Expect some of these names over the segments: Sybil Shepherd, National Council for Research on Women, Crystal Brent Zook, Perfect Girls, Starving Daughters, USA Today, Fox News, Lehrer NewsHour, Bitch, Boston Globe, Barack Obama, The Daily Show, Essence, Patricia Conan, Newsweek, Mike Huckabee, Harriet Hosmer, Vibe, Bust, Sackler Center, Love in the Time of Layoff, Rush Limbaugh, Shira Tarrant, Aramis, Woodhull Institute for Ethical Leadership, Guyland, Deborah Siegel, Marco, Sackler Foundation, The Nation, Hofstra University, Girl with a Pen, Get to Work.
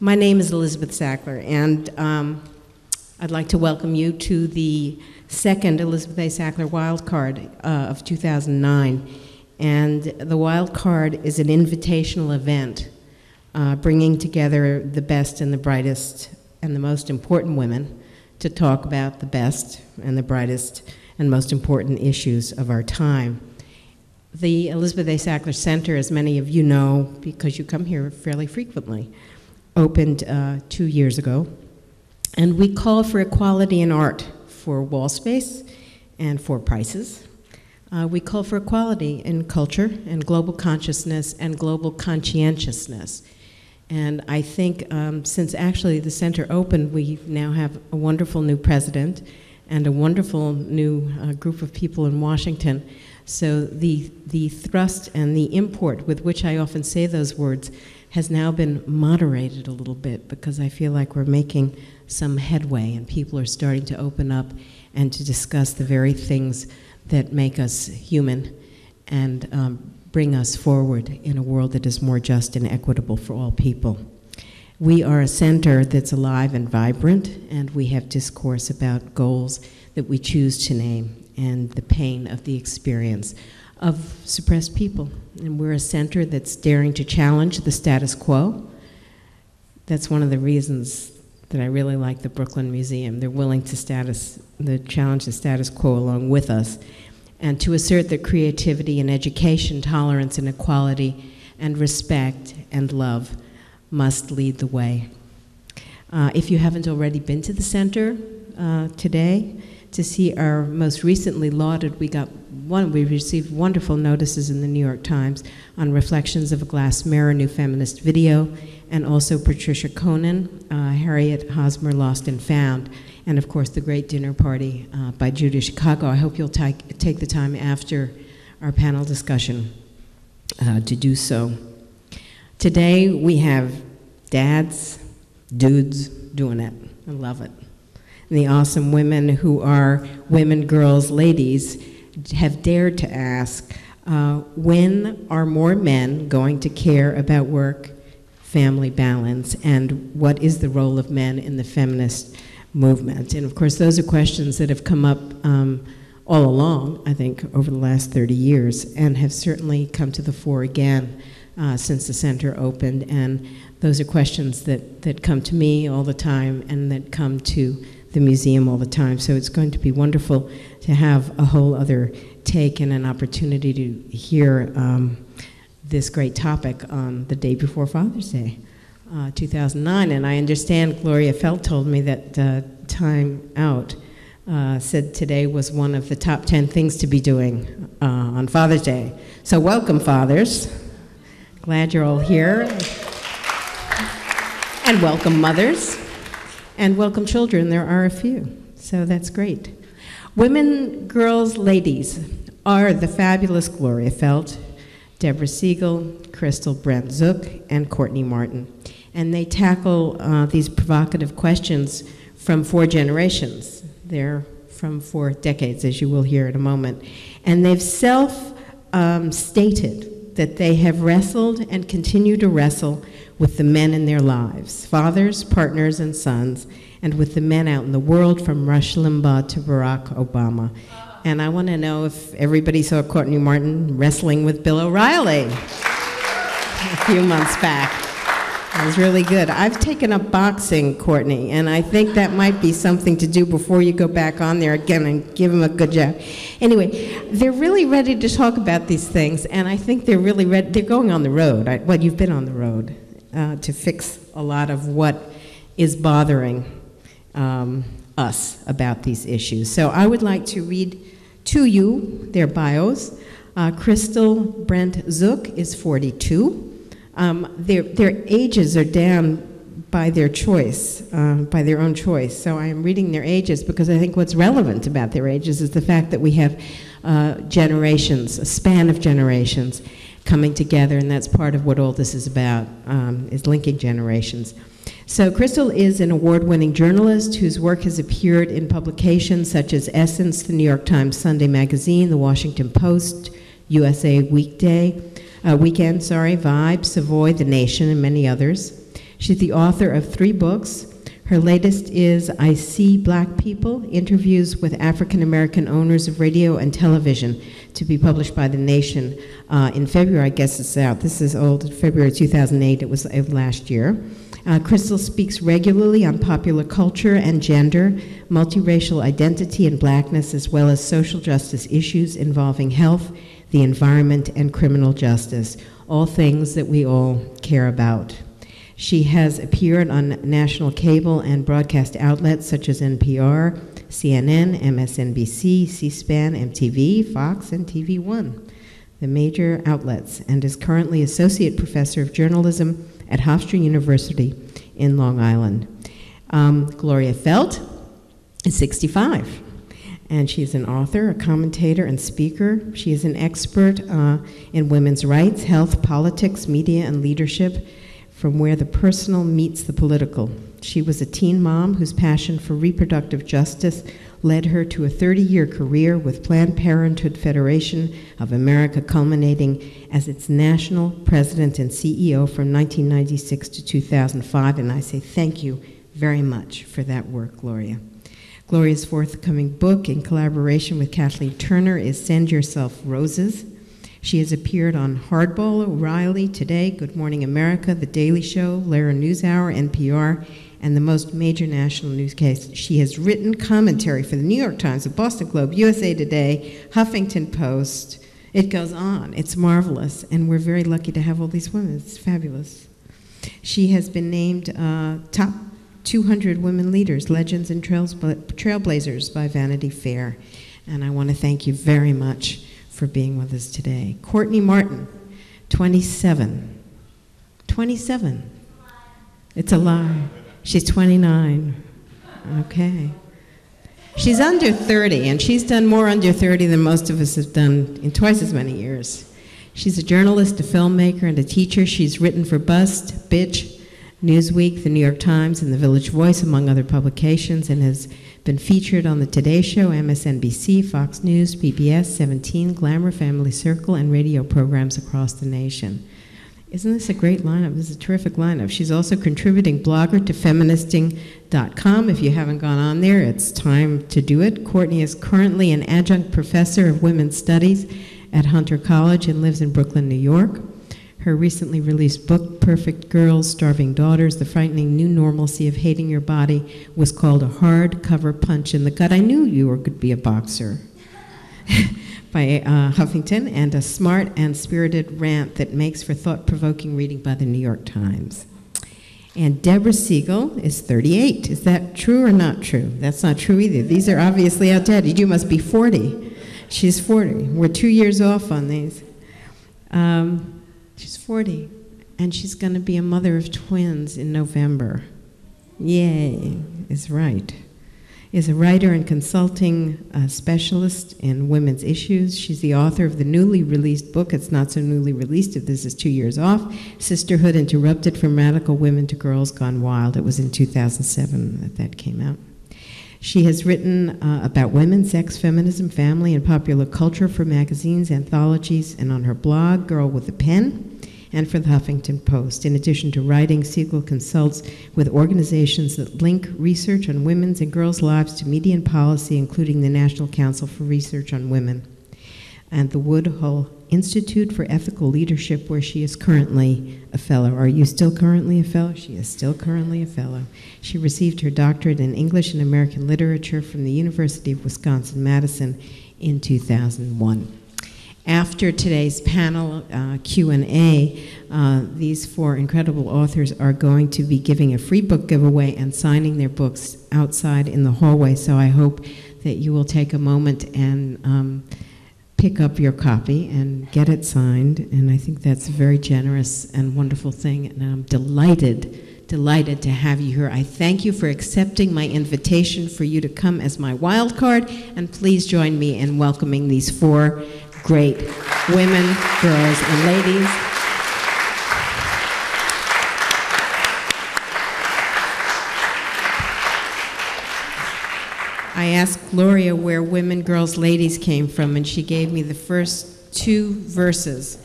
My name is Elizabeth Sackler, and I'd like to welcome you to the second Elizabeth A. Sackler wildcard of 2009. And the wildcard is an invitational event bringing together the best and the brightest and the most important women to talk about the best and the brightest and most important issues of our time. The Elizabeth A. Sackler Center, as many of you know, because you come here fairly frequently, opened 2 years ago, and we call for equality in art, for wall space and for prices. We call for equality in culture and global consciousness and global conscientiousness. And I think since actually the center opened, we now have a wonderful new president and a wonderful new group of people in Washington. So the thrust and the import with which I often say those words has now been moderated a little bit, because I feel like we're making some headway and people are starting to open up and to discuss the very things that make us human and bring us forward in a world that is more just and equitable for all people. We are a center that's alive and vibrant, and we have discourse about goals that we choose to name and the pain of the experience of suppressed people. And we're a center that's daring to challenge the status quo. That's one of the reasons that I really like the Brooklyn Museum. They're willing to challenge the status quo along with us, and to assert that creativity and education, tolerance and equality, and respect and love must lead the way. If you haven't already been to the center today, to see our most recently lauded, we received wonderful notices in the New York Times on Reflections of a Glass Mirror, New Feminist Video, and also Patricia Conan, Harriet Hosmer, Lost and Found, and of course The Great Dinner Party by Judy Chicago. I hope you'll take the time after our panel discussion to do so. Today we have dudes doing it. I love it. And the awesome women who are women, girls, ladies, have dared to ask, when are more men going to care about work-family balance, and what is the role of men in the feminist movement? And of course, those are questions that have come up all along, I think, over the last 30 years, and have certainly come to the fore again since the center opened. And those are questions that come to me all the time and that come to the museum all the time. So it's going to be wonderful to have a whole other take and an opportunity to hear this great topic on the day before Father's Day, 2009. And I understand Gloria Feldt told me that Time Out said today was one of the top 10 things to be doing on Father's Day. So welcome, fathers. Glad you're all here. And welcome, mothers. And welcome, children. There are a few, so that's great. Women, girls, ladies are the fabulous Gloria Feldt, Deborah Siegel, Crystal Brent Zook, and Courtney Martin. And they tackle these provocative questions from four generations. They're from four decades, as you will hear in a moment. And they've self-stated that they have wrestled and continue to wrestle with the men in their lives, fathers, partners, and sons, and with the men out in the world, from Rush Limbaugh to Barack Obama. And I want to know if everybody saw Courtney Martin wrestling with Bill O'Reilly a few months back. It was really good. I've taken up boxing, Courtney, and I think that might be something to do before you go back on there again and give him a good jab. Anyway, they're really ready to talk about these things, and I think they're really ready. They're going on the road. Well, you've been on the road. To fix a lot of what is bothering us about these issues. So I would like to read to you their bios. Crystal Brent Zook is 42. Their ages are down by their choice, by their own choice. So I am reading their ages because I think what's relevant about their ages is the fact that we have generations, a span of generations, coming together, and that's part of what all this is about, is linking generations. So Crystal is an award-winning journalist whose work has appeared in publications such as Essence, the New York Times Sunday Magazine, the Washington Post, USA Weekend, Vibe, Savoy, The Nation, and many others. She's the author of 3 books. Her latest is I See Black People, Interviews with African American Owners of Radio and Television, to be published by The Nation in February. I guess it's out. This is old, February 2008, it was last year. Crystal speaks regularly on popular culture and gender, multiracial identity and blackness, as well as social justice issues involving health, the environment, and criminal justice, all things that we all care about. She has appeared on national cable and broadcast outlets such as NPR, CNN, MSNBC, C-SPAN, MTV, Fox, and TV One, the major outlets, and is currently Associate Professor of Journalism at Hofstra University in Long Island. Gloria Feldt is 65, and she's an author, a commentator, and speaker. She is an expert in women's rights, health, politics, media, and leadership, from where the personal meets the political. She was a teen mom whose passion for reproductive justice led her to a 30-year career with Planned Parenthood Federation of America, culminating as its national president and CEO from 1996 to 2005. And I say thank you very much for that work, Gloria. Gloria's forthcoming book, in collaboration with Kathleen Turner, is Send Yourself Roses. She has appeared on Hardball, O'Reilly, Today, Good Morning America, The Daily Show, Lehrer NewsHour, NPR, and the most major national newscasts. She has written commentary for the New York Times, the Boston Globe, USA Today, Huffington Post. It goes on. It's marvelous, and we're very lucky to have all these women. It's fabulous. She has been named Top 200 Women Leaders, Legends and Trailblazers by Vanity Fair, and I want to thank you very much for being with us today. Courtney Martin, 27. 27. It's a lie. She's 29. Okay. She's under 30, and she's done more under 30 than most of us have done in twice as many years. She's a journalist, a filmmaker, and a teacher. She's written for Bust, Bitch, Newsweek, The New York Times, and The Village Voice, among other publications, and has been featured on The Today Show, MSNBC, Fox News, PBS, 17, Glamour, Family Circle, and radio programs across the nation. Isn't this a great lineup? This is a terrific lineup. She's also contributing blogger to feministing.com. If you haven't gone on there, it's time to do it. Courtney is currently an adjunct professor of women's studies at Hunter College and lives in Brooklyn, New York. Her recently released book, Perfect Girls, Starving Daughters, The Frightening New Normalcy of Hating Your Body, was called a hardcover punch in the gut. I knew you could be a boxer, by Huffington, and a smart and spirited rant that makes for thought-provoking reading by the New York Times. And Deborah Siegel is 38. Is that true or not true? That's not true either. These are obviously outdated. You must be 40. She's 40. We're 2 years off on these. She's 40, and she's going to be a mother of twins in November. Yay, is right. Is a writer and consulting specialist in women's issues. She's the author of the newly released book, it's not so newly released if this is 2 years off, Sisterhood Interrupted: From Radical Women to Grrls Gone Wild. It was in 2007 that came out. She has written about women, sex, feminism, family, and popular culture for magazines, anthologies, and on her blog, Girl with a Pen, and for the Huffington Post. In addition to writing, Siegel consults with organizations that link research on women's and girls' lives to media and policy, including the National Council for Research on Women and the Woodhull Institute for Ethical Leadership, where she is currently a fellow. Are you still currently a fellow? She is still currently a fellow. She received her doctorate in English and American Literature from the University of Wisconsin-Madison in 2001. After today's panel Q&A, these 4 incredible authors are going to be giving a free book giveaway and signing their books outside in the hallway, so I hope that you will take a moment and pick up your copy and get it signed, and I think that's a very generous and wonderful thing, and I'm delighted to have you here. I thank you for accepting my invitation for you to come as my wild card, and please join me in welcoming these 4 great women, girls, and ladies. I asked Gloria where women, girls, ladies came from, and she gave me the first 2 verses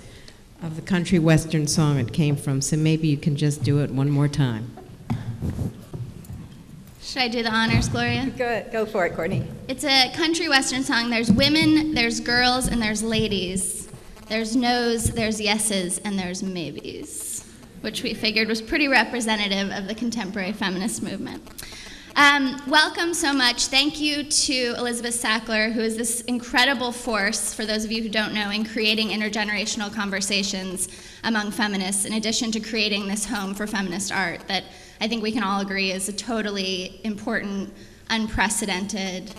of the country western song it came from, so maybe you can just do it one more time. Should I do the honors, Gloria? Good, go for it, Courtney. It's a country western song. There's women, there's girls, and there's ladies. There's no's, there's yeses, and there's maybes, which we figured was pretty representative of the contemporary feminist movement. Welcome so much. Thank you to Elizabeth Sackler, who is this incredible force, for those of you who don't know, in creating intergenerational conversations among feminists, in addition to creating this home for feminist art that I think we can all agree is a totally important, unprecedented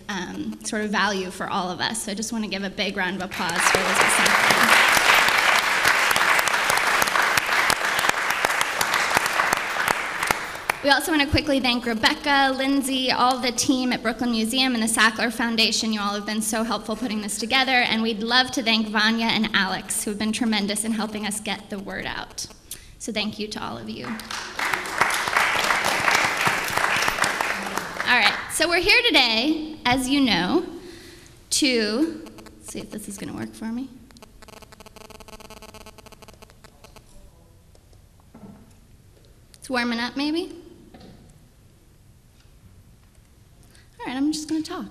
sort of value for all of us. So I just want to give a big round of applause for Elizabeth Sackler. We also want to quickly thank Rebecca, Lindsay, all the team at Brooklyn Museum and the Sackler Foundation. You all have been so helpful putting this together. And we'd love to thank Vanya and Alex, who have been tremendous in helping us get the word out. So thank you to all of you. All right, so we're here today, as you know, to, let's see if this is going to work for me. It's warming up, maybe? All right, I'm just going to talk.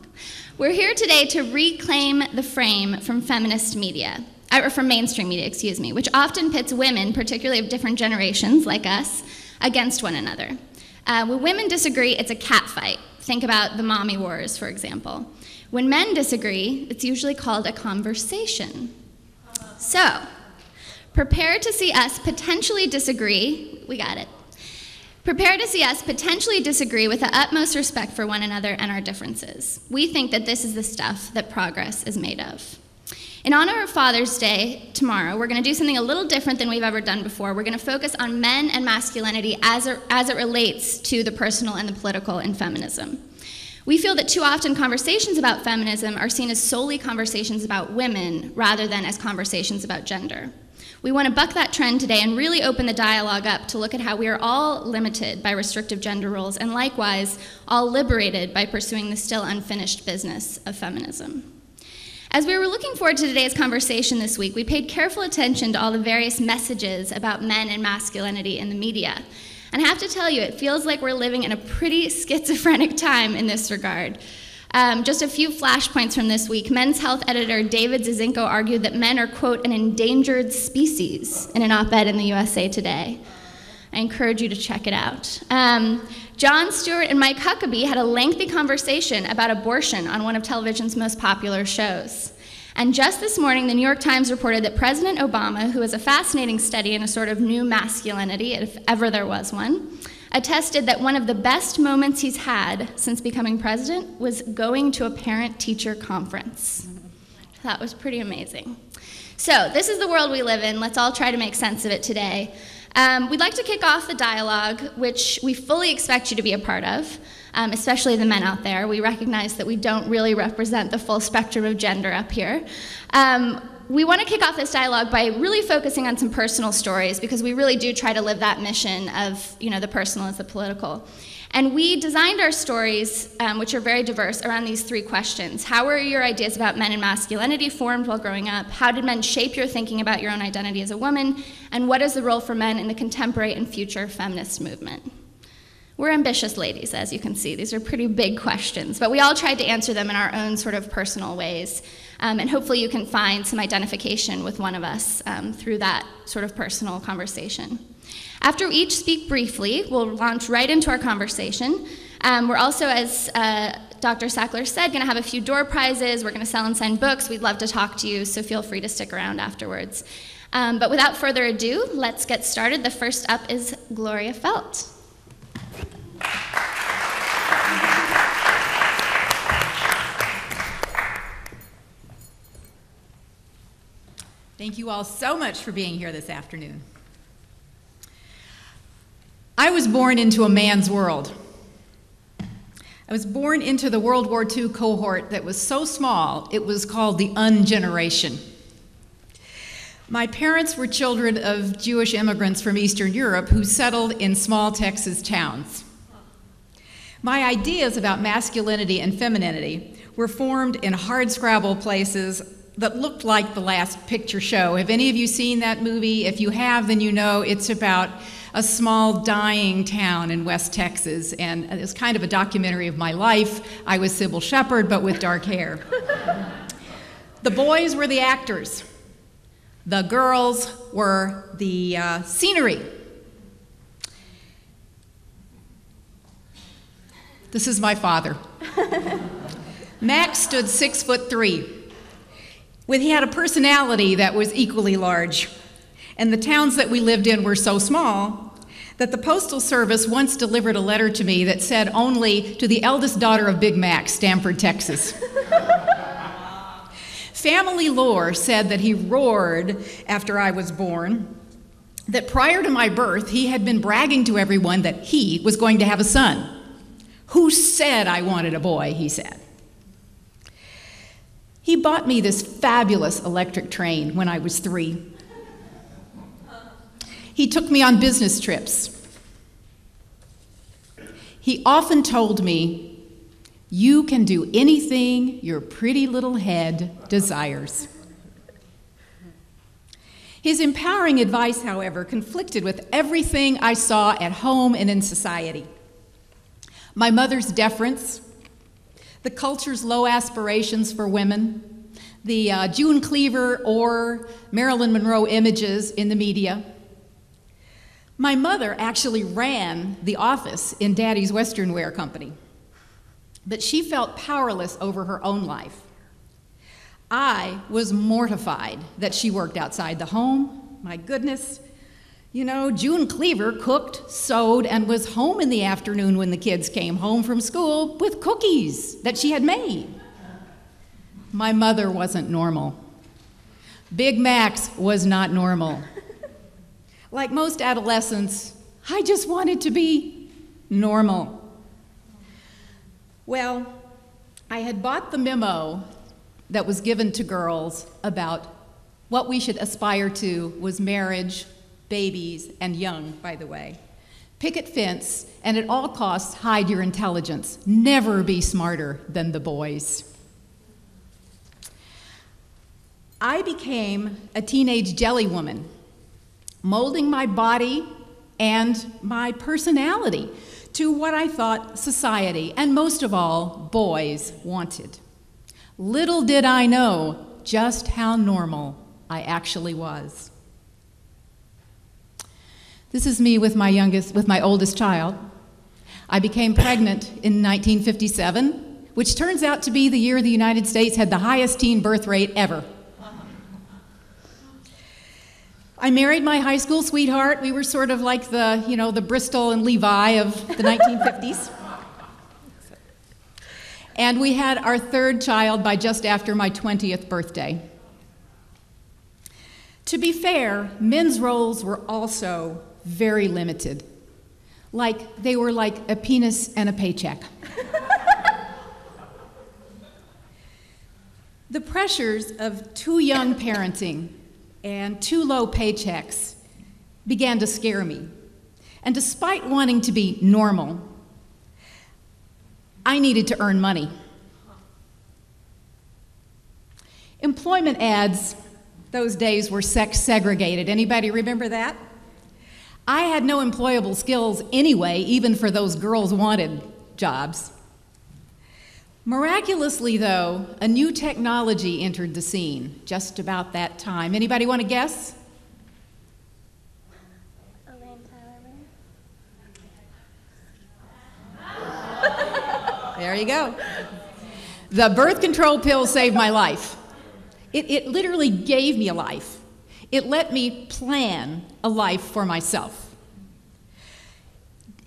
We're here today to reclaim the frame from feminist media, or from mainstream media, excuse me, which often pits women, particularly of different generations like us, against one another. When women disagree, it's a catfight. Think about the mommy wars, for example. When men disagree, it's usually called a conversation. So, prepare to see us potentially disagree. We got it. Prepare to see us potentially disagree with the utmost respect for one another and our differences. We think that this is the stuff that progress is made of. In honor of Father's Day tomorrow, we're going to do something a little different than we've ever done before. We're going to focus on men and masculinity as it relates to the personal and the political in feminism. We feel that too often conversations about feminism are seen as solely conversations about women rather than as conversations about gender. We want to buck that trend today and really open the dialogue up to look at how we are all limited by restrictive gender roles and likewise all liberated by pursuing the still unfinished business of feminism. As we were looking forward to today's conversation this week, we paid careful attention to all the various messages about men and masculinity in the media. And I have to tell you, it feels like we're living in a pretty schizophrenic time in this regard. Just a few flashpoints from this week. Men's Health editor David Zizinko argued that men are, quote, an endangered species in an op-ed in the USA Today. I encourage you to check it out. Jon Stewart and Mike Huckabee had a lengthy conversation about abortion on one of television's most popular shows. And just this morning, the New York Times reported that President Obama, who has a fascinating study in a sort of new masculinity, if ever there was one, attested that one of the best moments he's had since becoming president was going to a parent-teacher conference. That was pretty amazing. So this is the world we live in. Let's all try to make sense of it today. We'd like to kick off the dialogue, which we fully expect you to be a part of, especially the men out there. We recognize that we don't really represent the full spectrum of gender up here. We want to kick off this dialogue by really focusing on some personal stories because we really do try to live that mission of, you know, the personal as the political. And we designed our stories, which are very diverse, around these three questions. How were your ideas about men and masculinity formed while growing up? How did men shape your thinking about your own identity as a woman? And what is the role for men in the contemporary and future feminist movement? We're ambitious ladies, as you can see. These are pretty big questions, but we all tried to answer them in our own sort of personal ways. And hopefully you can find some identification with one of us through that sort of personal conversation. After we each speak briefly, we'll launch right into our conversation. We're also, as Dr. Sackler said, going to have a few door prizes. We're going to sell and sign books. We'd love to talk to you, so feel free to stick around afterwards. But without further ado, let's get started. The first up is Gloria Feldt. Thank you all so much for being here this afternoon. I was born into a man's world. I was born into the World War II cohort that was so small it was called the Un-Generation. My parents were children of Jewish immigrants from Eastern Europe who settled in small Texas towns. My ideas about masculinity and femininity were formed in hardscrabble places that looked like The Last Picture Show. Have any of you seen that movie? If you have, then you know it's about a small dying town in West Texas, and it's kind of a documentary of my life. I was Sybil Shepherd, but with dark hair. The boys were the actors. The girls were the scenery. This is my father. Max stood 6'3". He had a personality that was equally large. And the towns that we lived in were so small that the Postal Service once delivered a letter to me that said only to the eldest daughter of Big Mac, Stamford, Texas. Family lore said that he roared after I was born, that prior to my birth, he had been bragging to everyone that he was going to have a son. "Who said I wanted a boy?" he said. He bought me this fabulous electric train when I was 3. He took me on business trips. He often told me, "You can do anything your pretty little head desires." His empowering advice, however, conflicted with everything I saw at home and in society. My mother's deference, the culture's low aspirations for women, the June Cleaver or Marilyn Monroe images in the media. My mother actually ran the office in Daddy's Western Wear Company, but she felt powerless over her own life. I was mortified that she worked outside the home. My goodness. You know, June Cleaver cooked, sewed, and was home in the afternoon when the kids came home from school with cookies that she had made. My mother wasn't normal. Big Max was not normal. Like most adolescents, I just wanted to be normal. Well, I had bought the memo that was given to girls about what we should aspire to was marriage, babies, and young, by the way. Picket fence, and at all costs, hide your intelligence. Never be smarter than the boys. I became a teenage jelly woman, molding my body and my personality to what I thought society, and most of all, boys wanted. Little did I know just how normal I actually was. This is me with my oldest child. I became pregnant in 1957, which turns out to be the year the United States had the highest teen birth rate ever. I married my high school sweetheart. We were sort of like the, you know, the Bristol and Levi of the 1950s. And we had our third child by just after my 20th birthday. To be fair, men's roles were also very limited. Like, they were like a penis and a paycheck. The pressures of too young parenting and too low paychecks began to scare me. And despite wanting to be normal, I needed to earn money. Employment ads those days were sex segregated. Anybody remember that? I had no employable skills anyway, even for those girls wanted jobs. Miraculously, though, a new technology entered the scene just about that time. Anybody want to guess? There you go. The birth control pill saved my life. It literally gave me a life. It let me plan a life for myself.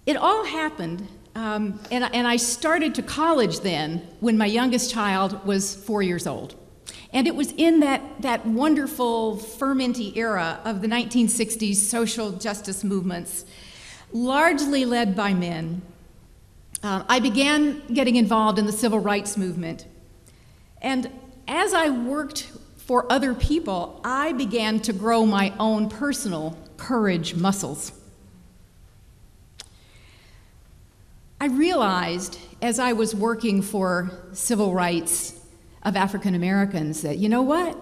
It all happened, and I started to college then when my youngest child was 4 years old. And it was in that wonderful fermenty era of the 1960s social justice movements, largely led by men. I began getting involved in the civil rights movement. And as I worked for other people, I began to grow my own personal courage muscles. I realized as I was working for civil rights of African Americans that, you know what?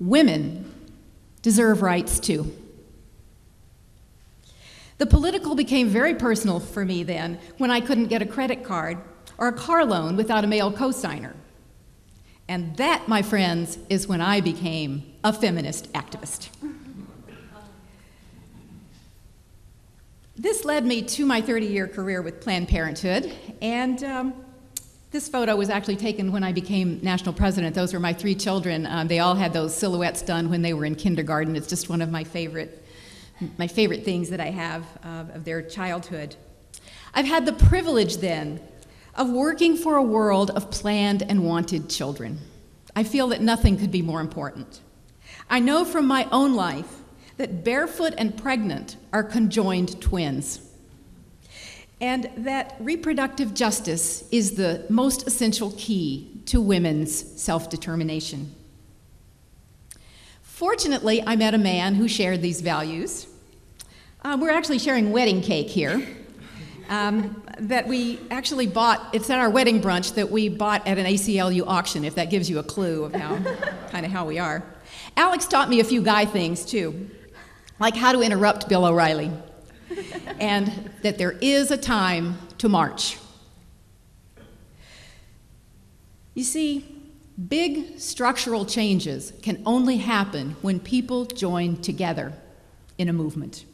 Women deserve rights too. The political became very personal for me then when I couldn't get a credit card or a car loan without a male cosigner. And that, my friends, is when I became a feminist activist. This led me to my 30-year career with Planned Parenthood, and this photo was actually taken when I became national president. Those were my three children. They all had those silhouettes done when they were in kindergarten. It's just one of my favorite things that I have of their childhood. I've had the privilege then of working for a world of planned and wanted children. I feel that nothing could be more important. I know from my own life that barefoot and pregnant are conjoined twins, and that reproductive justice is the most essential key to women's self-determination. Fortunately, I met a man who shared these values. We're actually sharing wedding cake here. That we actually bought, it's at our wedding brunch that we bought at an ACLU auction, if that gives you a clue of how, kind of how we are. Alex taught me a few guy things too, like how to interrupt Bill O'Reilly, and that there is a time to march. You see, big structural changes can only happen when people join together in a movement.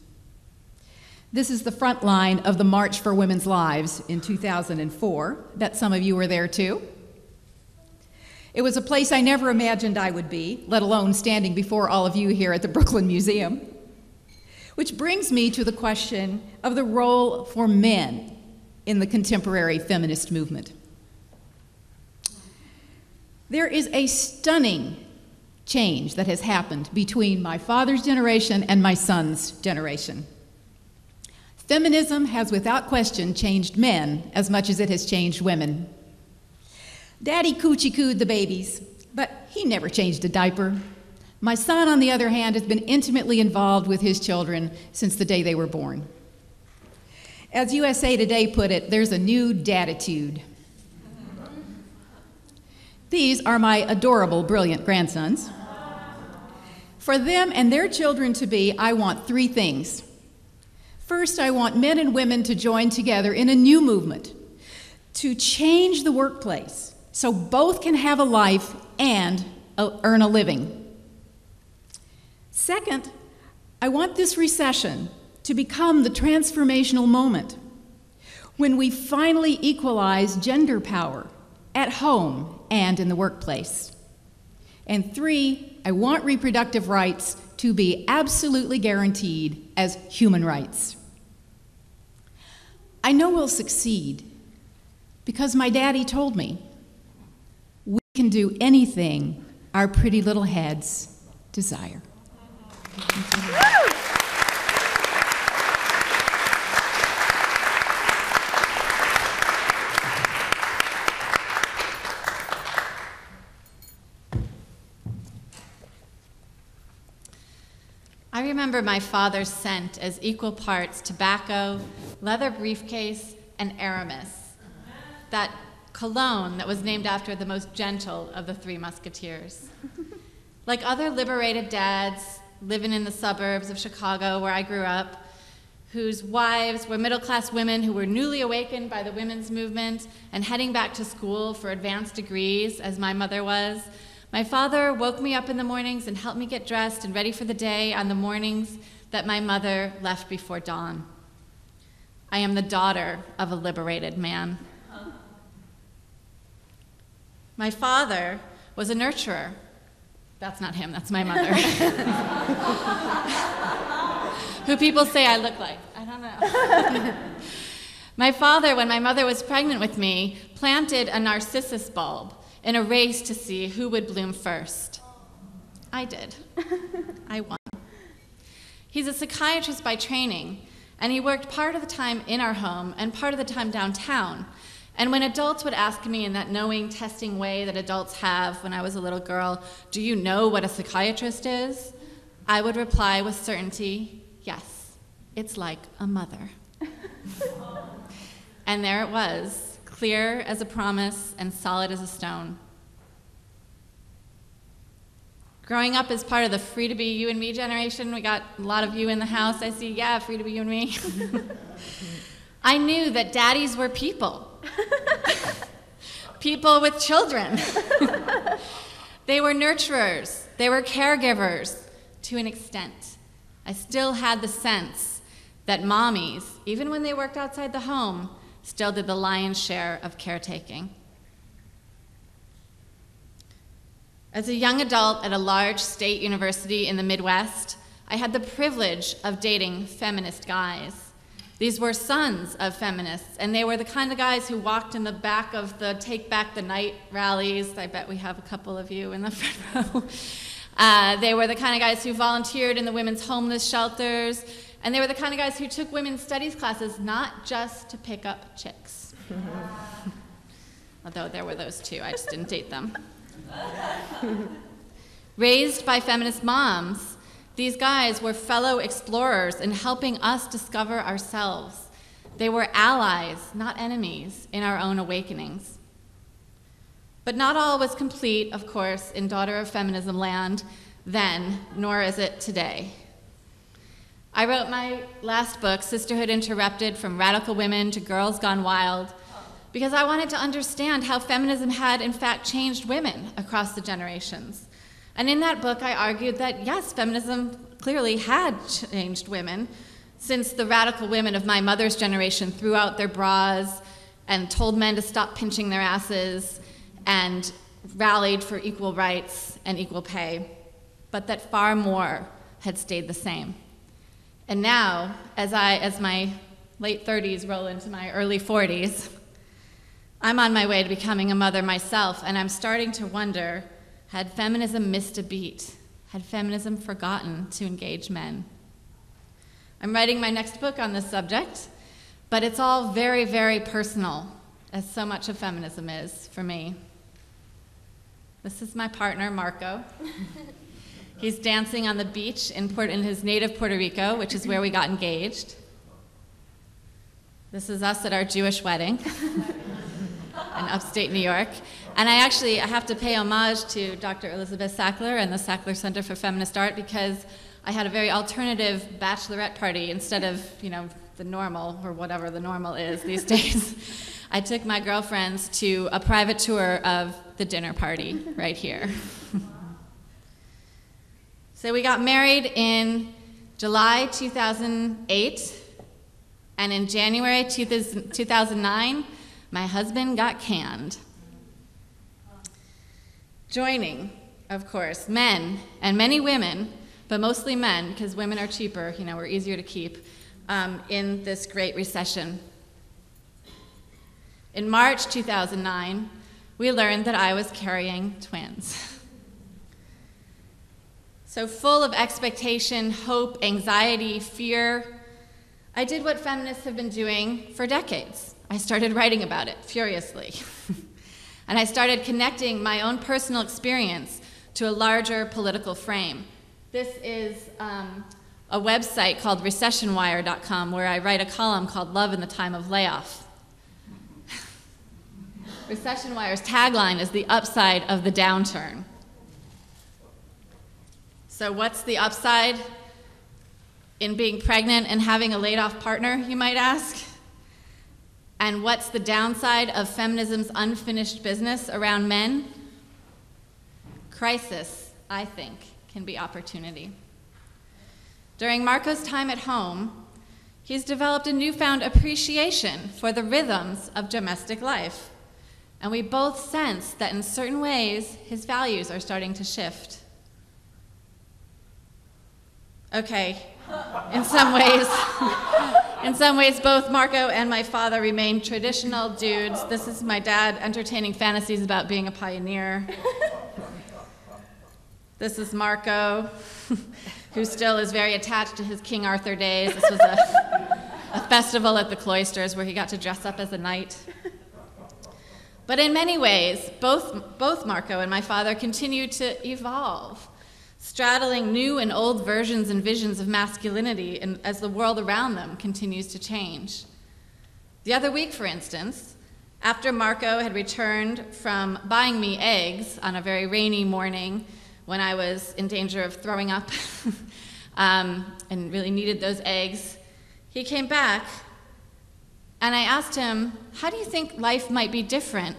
This is the front line of the March for Women's Lives in 2004. I bet some of you were there too. It was a place I never imagined I would be, let alone standing before all of you here at the Brooklyn Museum. Which brings me to the question of the role for men in the contemporary feminist movement. There is a stunning change that has happened between my father's generation and my son's generation. Feminism has without question changed men as much as it has changed women. Daddy coochie-cooed the babies, but he never changed a diaper. My son, on the other hand, has been intimately involved with his children since the day they were born. As USA Today put it, there's a new dattitude. These are my adorable, brilliant grandsons. For them and their children to be, I want three things. First, I want men and women to join together in a new movement to change the workplace so both can have a life and earn a living. Second, I want this recession to become the transformational moment when we finally equalize gender power at home and in the workplace. And three, I want reproductive rights to be absolutely guaranteed as human rights. I know we'll succeed because my daddy told me we can do anything our pretty little heads desire. I remember my father scent as equal parts tobacco, leather briefcase, and Aramis, that cologne that was named after the most gentle of the Three Musketeers. Like other liberated dads living in the suburbs of Chicago where I grew up, whose wives were middle-class women who were newly awakened by the women's movement and heading back to school for advanced degrees, as my mother was, my father woke me up in the mornings and helped me get dressed and ready for the day on the mornings that my mother left before dawn. I am the daughter of a liberated man. My father was a nurturer. That's not him, that's my mother. Who people say I look like. I don't know. My father, when my mother was pregnant with me, planted a narcissus bulb in a race to see who would bloom first. I did. I won. He's a psychiatrist by training, and he worked part of the time in our home and part of the time downtown. And when adults would ask me in that knowing, testing way that adults have when I was a little girl, do you know what a psychiatrist is? I would reply with certainty, yes, it's like a mother. And there it was. Clear as a promise and solid as a stone. Growing up as part of the free to be you and me generation, we got a lot of you in the house. I see, yeah, free to be you and me. I knew that daddies were people. People with children. They were nurturers. They were caregivers to an extent. I still had the sense that mommies, even when they worked outside the home, still did the lion's share of caretaking. As a young adult at a large state university in the Midwest, I had the privilege of dating feminist guys. These were sons of feminists, and they were the kind of guys who walked in the back of the Take Back the Night rallies. I bet we have a couple of you in the front row. They were the kind of guys who volunteered in the women's homeless shelters, and they were the kind of guys who took women's studies classes not just to pick up chicks. Although there were those too, I just didn't date them. Raised by feminist moms, these guys were fellow explorers in helping us discover ourselves. They were allies, not enemies, in our own awakenings. But not all was complete, of course, in Daughter of Feminism land then, nor is it today. I wrote my last book, Sisterhood Interrupted: From Radical Women to Grrls Gone Wild, because I wanted to understand how feminism had, in fact, changed women across the generations. And in that book, I argued that, yes, feminism clearly had changed women, since the radical women of my mother's generation threw out their bras and told men to stop pinching their asses and rallied for equal rights and equal pay, but that far more had stayed the same. And now, as my late 30s roll into my early 40s, I'm on my way to becoming a mother myself, and I'm starting to wonder, had feminism missed a beat? Had feminism forgotten to engage men? I'm writing my next book on this subject, but it's all very, very personal, as so much of feminism is for me. This is my partner, Marco. He's dancing on the beach in his native Puerto Rico, which is where we got engaged. This is us at our Jewish wedding. In upstate New York. And I have to pay homage to Dr. Elizabeth Sackler and the Sackler Center for Feminist Art, because I had a very alternative bachelorette party instead of, you know, the normal, or whatever the normal is these days. I took my girlfriends to a private tour of the dinner party right here. So we got married in July 2008, and in January 2009, my husband got canned. Joining, of course, men and many women, but mostly men, because women are cheaper, you know, we're easier to keep, in this great recession. In March 2009, we learned that I was carrying twins. So full of expectation, hope, anxiety, fear, I did what feminists have been doing for decades. I started writing about it furiously. And I started connecting my own personal experience to a larger political frame. This is a website called recessionwire.com, where I write a column called Love in the Time of Layoff. Recession Wire's tagline is the upside of the downturn. So what's the upside in being pregnant and having a laid-off partner, you might ask? And what's the downside of feminism's unfinished business around men? Crisis, I think, can be opportunity. During Marco's time at home, he's developed a newfound appreciation for the rhythms of domestic life. And we both sense that in certain ways, his values are starting to shift. Okay, in some ways, both Marco and my father remain traditional dudes. This is my dad entertaining fantasies about being a pioneer. This is Marco, who still is very attached to his King Arthur days. This was a festival at the cloisters where he got to dress up as a knight. But in many ways, both Marco and my father continue to evolve, straddling new and old versions and visions of masculinity as the world around them continues to change. The other week, for instance, after Marco had returned from buying me eggs on a very rainy morning when I was in danger of throwing up and really needed those eggs, he came back and I asked him, how do you think life might be different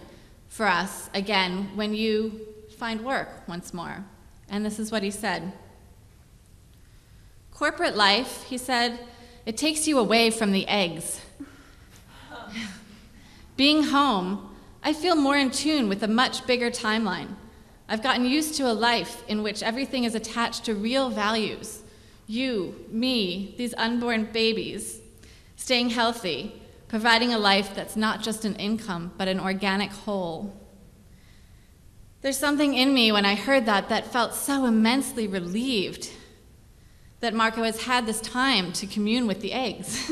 for us again when you find work once more? And this is what he said. Corporate life, he said, it takes you away from the eggs. Being home, I feel more in tune with a much bigger timeline. I've gotten used to a life in which everything is attached to real values. You, me, these unborn babies, staying healthy, providing a life that's not just an income, but an organic whole. There's something in me when I heard that that felt so immensely relieved that Marco has had this time to commune with the eggs.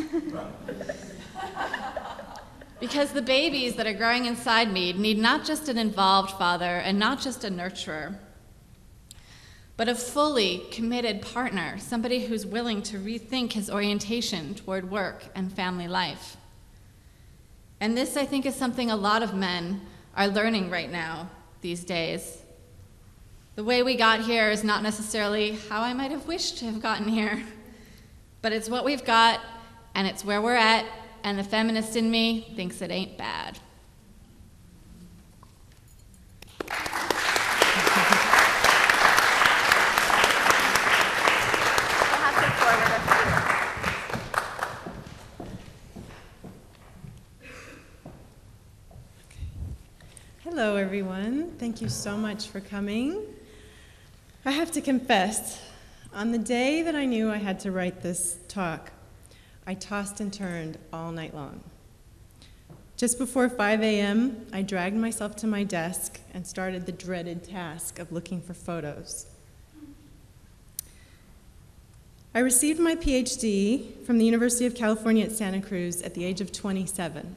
Because the babies that are growing inside me need not just an involved father and not just a nurturer, but a fully committed partner, somebody who's willing to rethink his orientation toward work and family life. And this, I think, is something a lot of men are learning right now these days. The way we got here is not necessarily how I might have wished to have gotten here, but it's what we've got, and it's where we're at, and the feminist in me thinks it ain't bad. Hello, everyone. Thank you so much for coming. I have to confess, on the day that I knew I had to write this talk, I tossed and turned all night long. Just before 5 a.m., I dragged myself to my desk and started the dreaded task of looking for photos. I received my PhD from the University of California at Santa Cruz at the age of 27.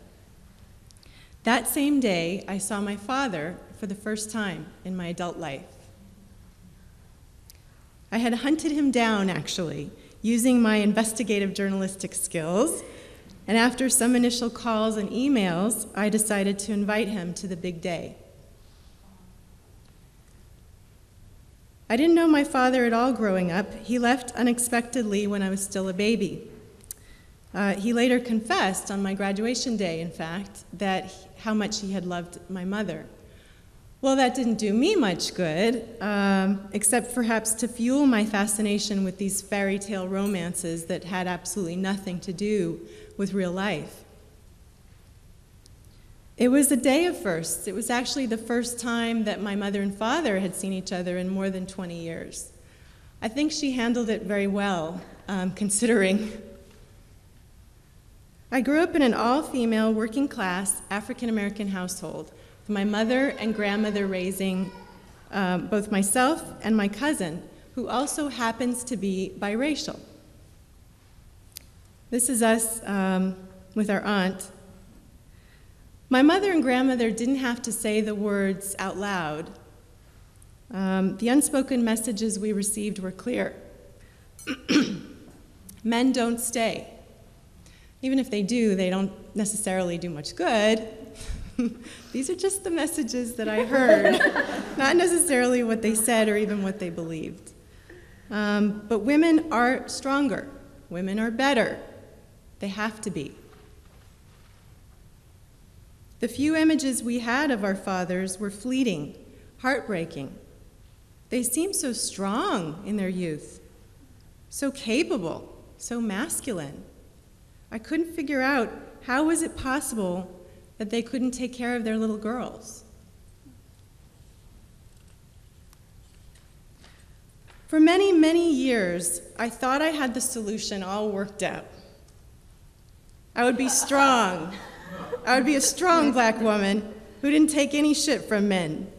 That same day, I saw my father for the first time in my adult life. I had hunted him down, actually, using my investigative journalistic skills, and after some initial calls and emails, I decided to invite him to the big day. I didn't know my father at all growing up. He left unexpectedly when I was still a baby. He later confessed on my graduation day, in fact, how much he had loved my mother. Well, that didn't do me much good, except perhaps to fuel my fascination with these fairy tale romances that had absolutely nothing to do with real life. It was a day of firsts. It was actually the first time that my mother and father had seen each other in more than 20 years. I think she handled it very well, considering. I grew up in an all-female, working-class, African-American household, with my mother and grandmother raising both myself and my cousin, who also happens to be biracial. This is us with our aunt. My mother and grandmother didn't have to say the words out loud. The unspoken messages we received were clear. Men don't stay. Even if they do, they don't necessarily do much good. These are just the messages that I heard, not necessarily what they said or even what they believed. But women are stronger. Women are better. They have to be. The few images we had of our fathers were fleeting, heartbreaking. They seemed so strong in their youth, so capable, so masculine. I couldn't figure out how was it possible that they couldn't take care of their little girls. For many, many years, I thought I had the solution all worked out. I would be strong. I would be a strong black woman who didn't take any shit from men.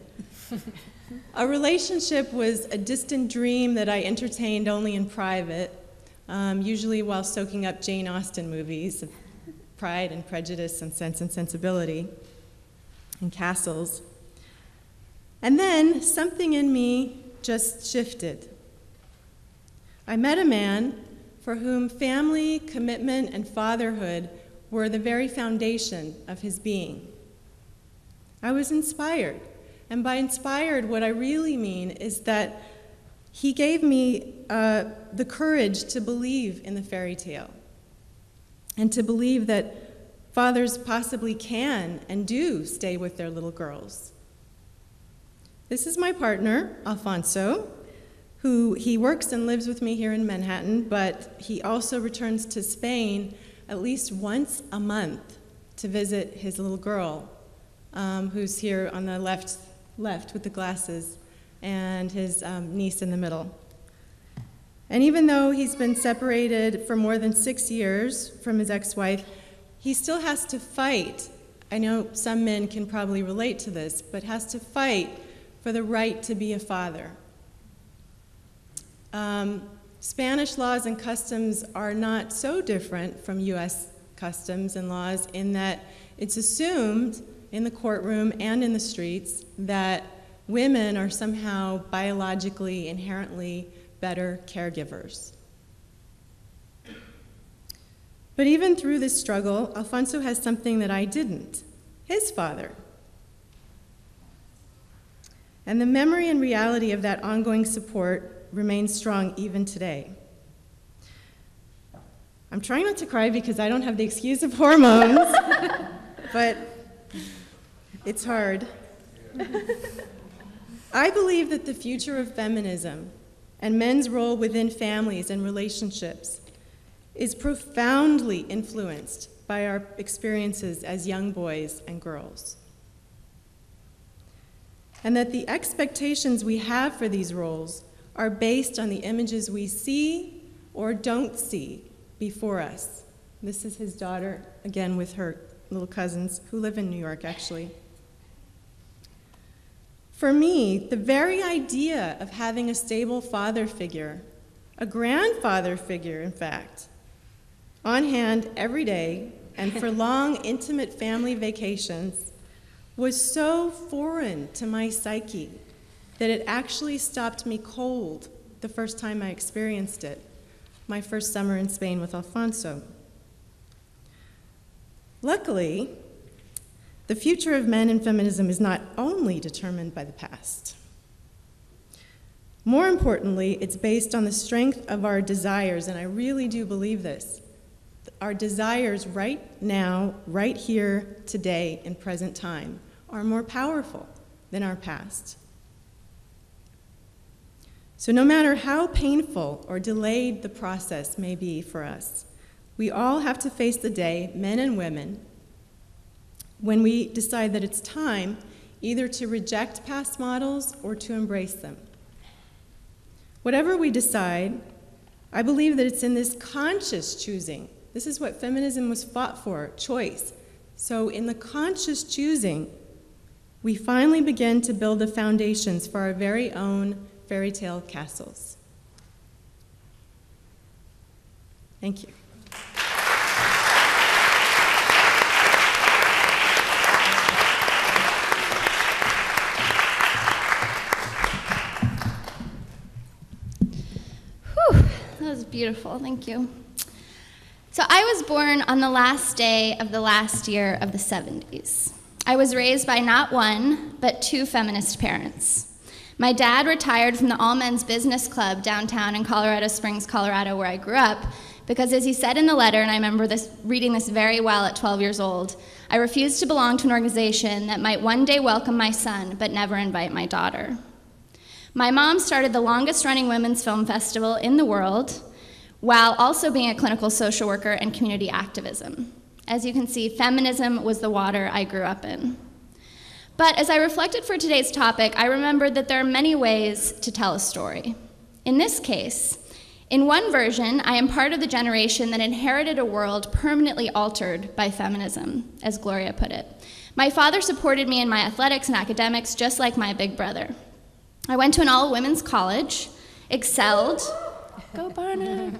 A relationship was a distant dream that I entertained only in private. Usually while soaking up Jane Austen movies of Pride and Prejudice and Sense and Sensibility and Castles. And then something in me just shifted. I met a man for whom family, commitment, and fatherhood were the very foundation of his being. I was inspired, and by inspired, what I really mean is that He gave me the courage to believe in the fairy tale and to believe that fathers possibly can and do stay with their little girls. This is my partner, Alfonso, who he works and lives with me here in Manhattan, but he also returns to Spain at least once a month to visit his little girl, who's here on the left with the glasses, and his niece in the middle. And even though he's been separated for more than 6 years from his ex-wife, he still has to fight. I know some men can probably relate to this, but has to fight for the right to be a father. Spanish laws and customs are not so different from US customs and laws in that it's assumed in the courtroom and in the streets that women are somehow biologically, inherently better caregivers. But even through this struggle, Alfonso has something that I didn't, his father. And the memory and reality of that ongoing support remains strong even today. I'm trying not to cry because I don't have the excuse of hormones, but it's hard. I believe that the future of feminism and men's role within families and relationships is profoundly influenced by our experiences as young boys and girls. And that the expectations we have for these roles are based on the images we see or don't see before us. This is his daughter, again with her little cousins, who live in New York, actually. For me, the very idea of having a stable father figure, a grandfather figure, in fact, on hand every day and for long, intimate family vacations was so foreign to my psyche that it actually stopped me cold the first time I experienced it, my first summer in Spain with Alfonso. Luckily, the future of men and feminism is not only determined by the past. More importantly, it's based on the strength of our desires, and I really do believe this. Our desires right now, right here, today, in present time, are more powerful than our past. So no matter how painful or delayed the process may be for us, we all have to face the day, men and women, when we decide that it's time either to reject past models or to embrace them. Whatever we decide, I believe that it's in this conscious choosing. This is what feminism was fought for, choice. So in the conscious choosing, we finally begin to build the foundations for our very own fairy tale castles. Thank you. Beautiful, thank you. So I was born on the last day of the last year of the 70s. I was raised by not one, but two feminist parents. My dad retired from the All Men's Business Club downtown in Colorado Springs, Colorado, where I grew up, because as he said in the letter, and I remember reading this very well at 12 years old, I refused to belong to an organization that might one day welcome my son, but never invite my daughter. My mom started the longest running women's film festival in the world, while also being a clinical social worker and community activism. As you can see, feminism was the water I grew up in. But as I reflected for today's topic, I remembered that there are many ways to tell a story. In this case, in one version, I am part of the generation that inherited a world permanently altered by feminism, as Gloria put it. My father supported me in my athletics and academics, just like my big brother. I went to an all-women's college, excelled, go Barnard.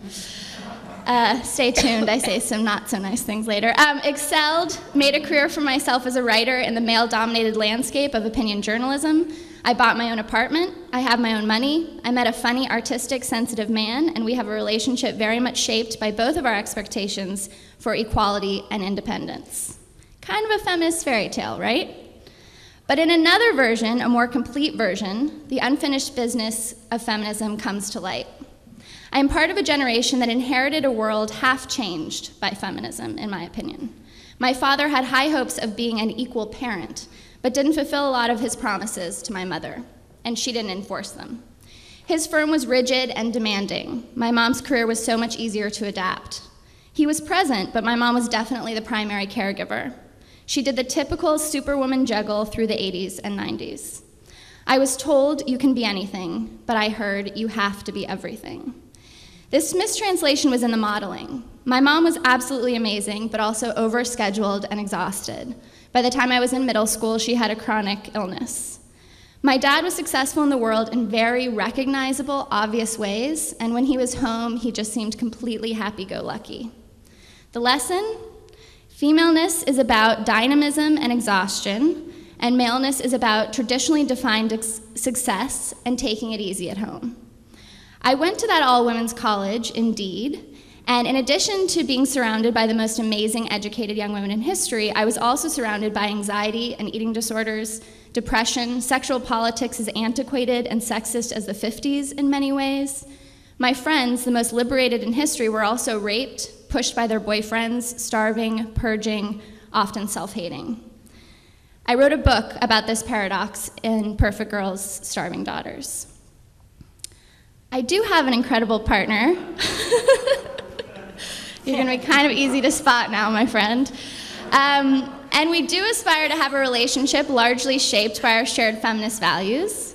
Stay tuned, I say some not so nice things later. Excelled, made a career for myself as a writer in the male-dominated landscape of opinion journalism. I bought my own apartment, I have my own money, I met a funny, artistic, sensitive man, and we have a relationship very much shaped by both of our expectations for equality and independence. Kind of a feminist fairy tale, right? But in another version, a more complete version, the unfinished business of feminism comes to light. I am part of a generation that inherited a world half changed by feminism, in my opinion. My father had high hopes of being an equal parent, but didn't fulfill a lot of his promises to my mother, and she didn't enforce them. His firm was rigid and demanding. My mom's career was so much easier to adapt. He was present, but my mom was definitely the primary caregiver. She did the typical superwoman juggle through the 80s and 90s. I was told you can be anything, but I heard you have to be everything. This mistranslation was in the modeling. My mom was absolutely amazing, but also overscheduled and exhausted. By the time I was in middle school, she had a chronic illness. My dad was successful in the world in very recognizable, obvious ways, and when he was home, he just seemed completely happy-go-lucky. The lesson? Femaleness is about dynamism and exhaustion, and maleness is about traditionally defined success and taking it easy at home. I went to that all-women's college, Indeed, and in addition to being surrounded by the most amazing educated young women in history, I was also surrounded by anxiety and eating disorders, depression, sexual politics as antiquated and sexist as the 50s in many ways. My friends, the most liberated in history, were also raped, pushed by their boyfriends, starving, purging, often self-hating. I wrote a book about this paradox in Perfect Girls, Starving Daughters. I do have an incredible partner. You're gonna be kind of easy to spot now, my friend. And we do aspire to have a relationship largely shaped by our shared feminist values.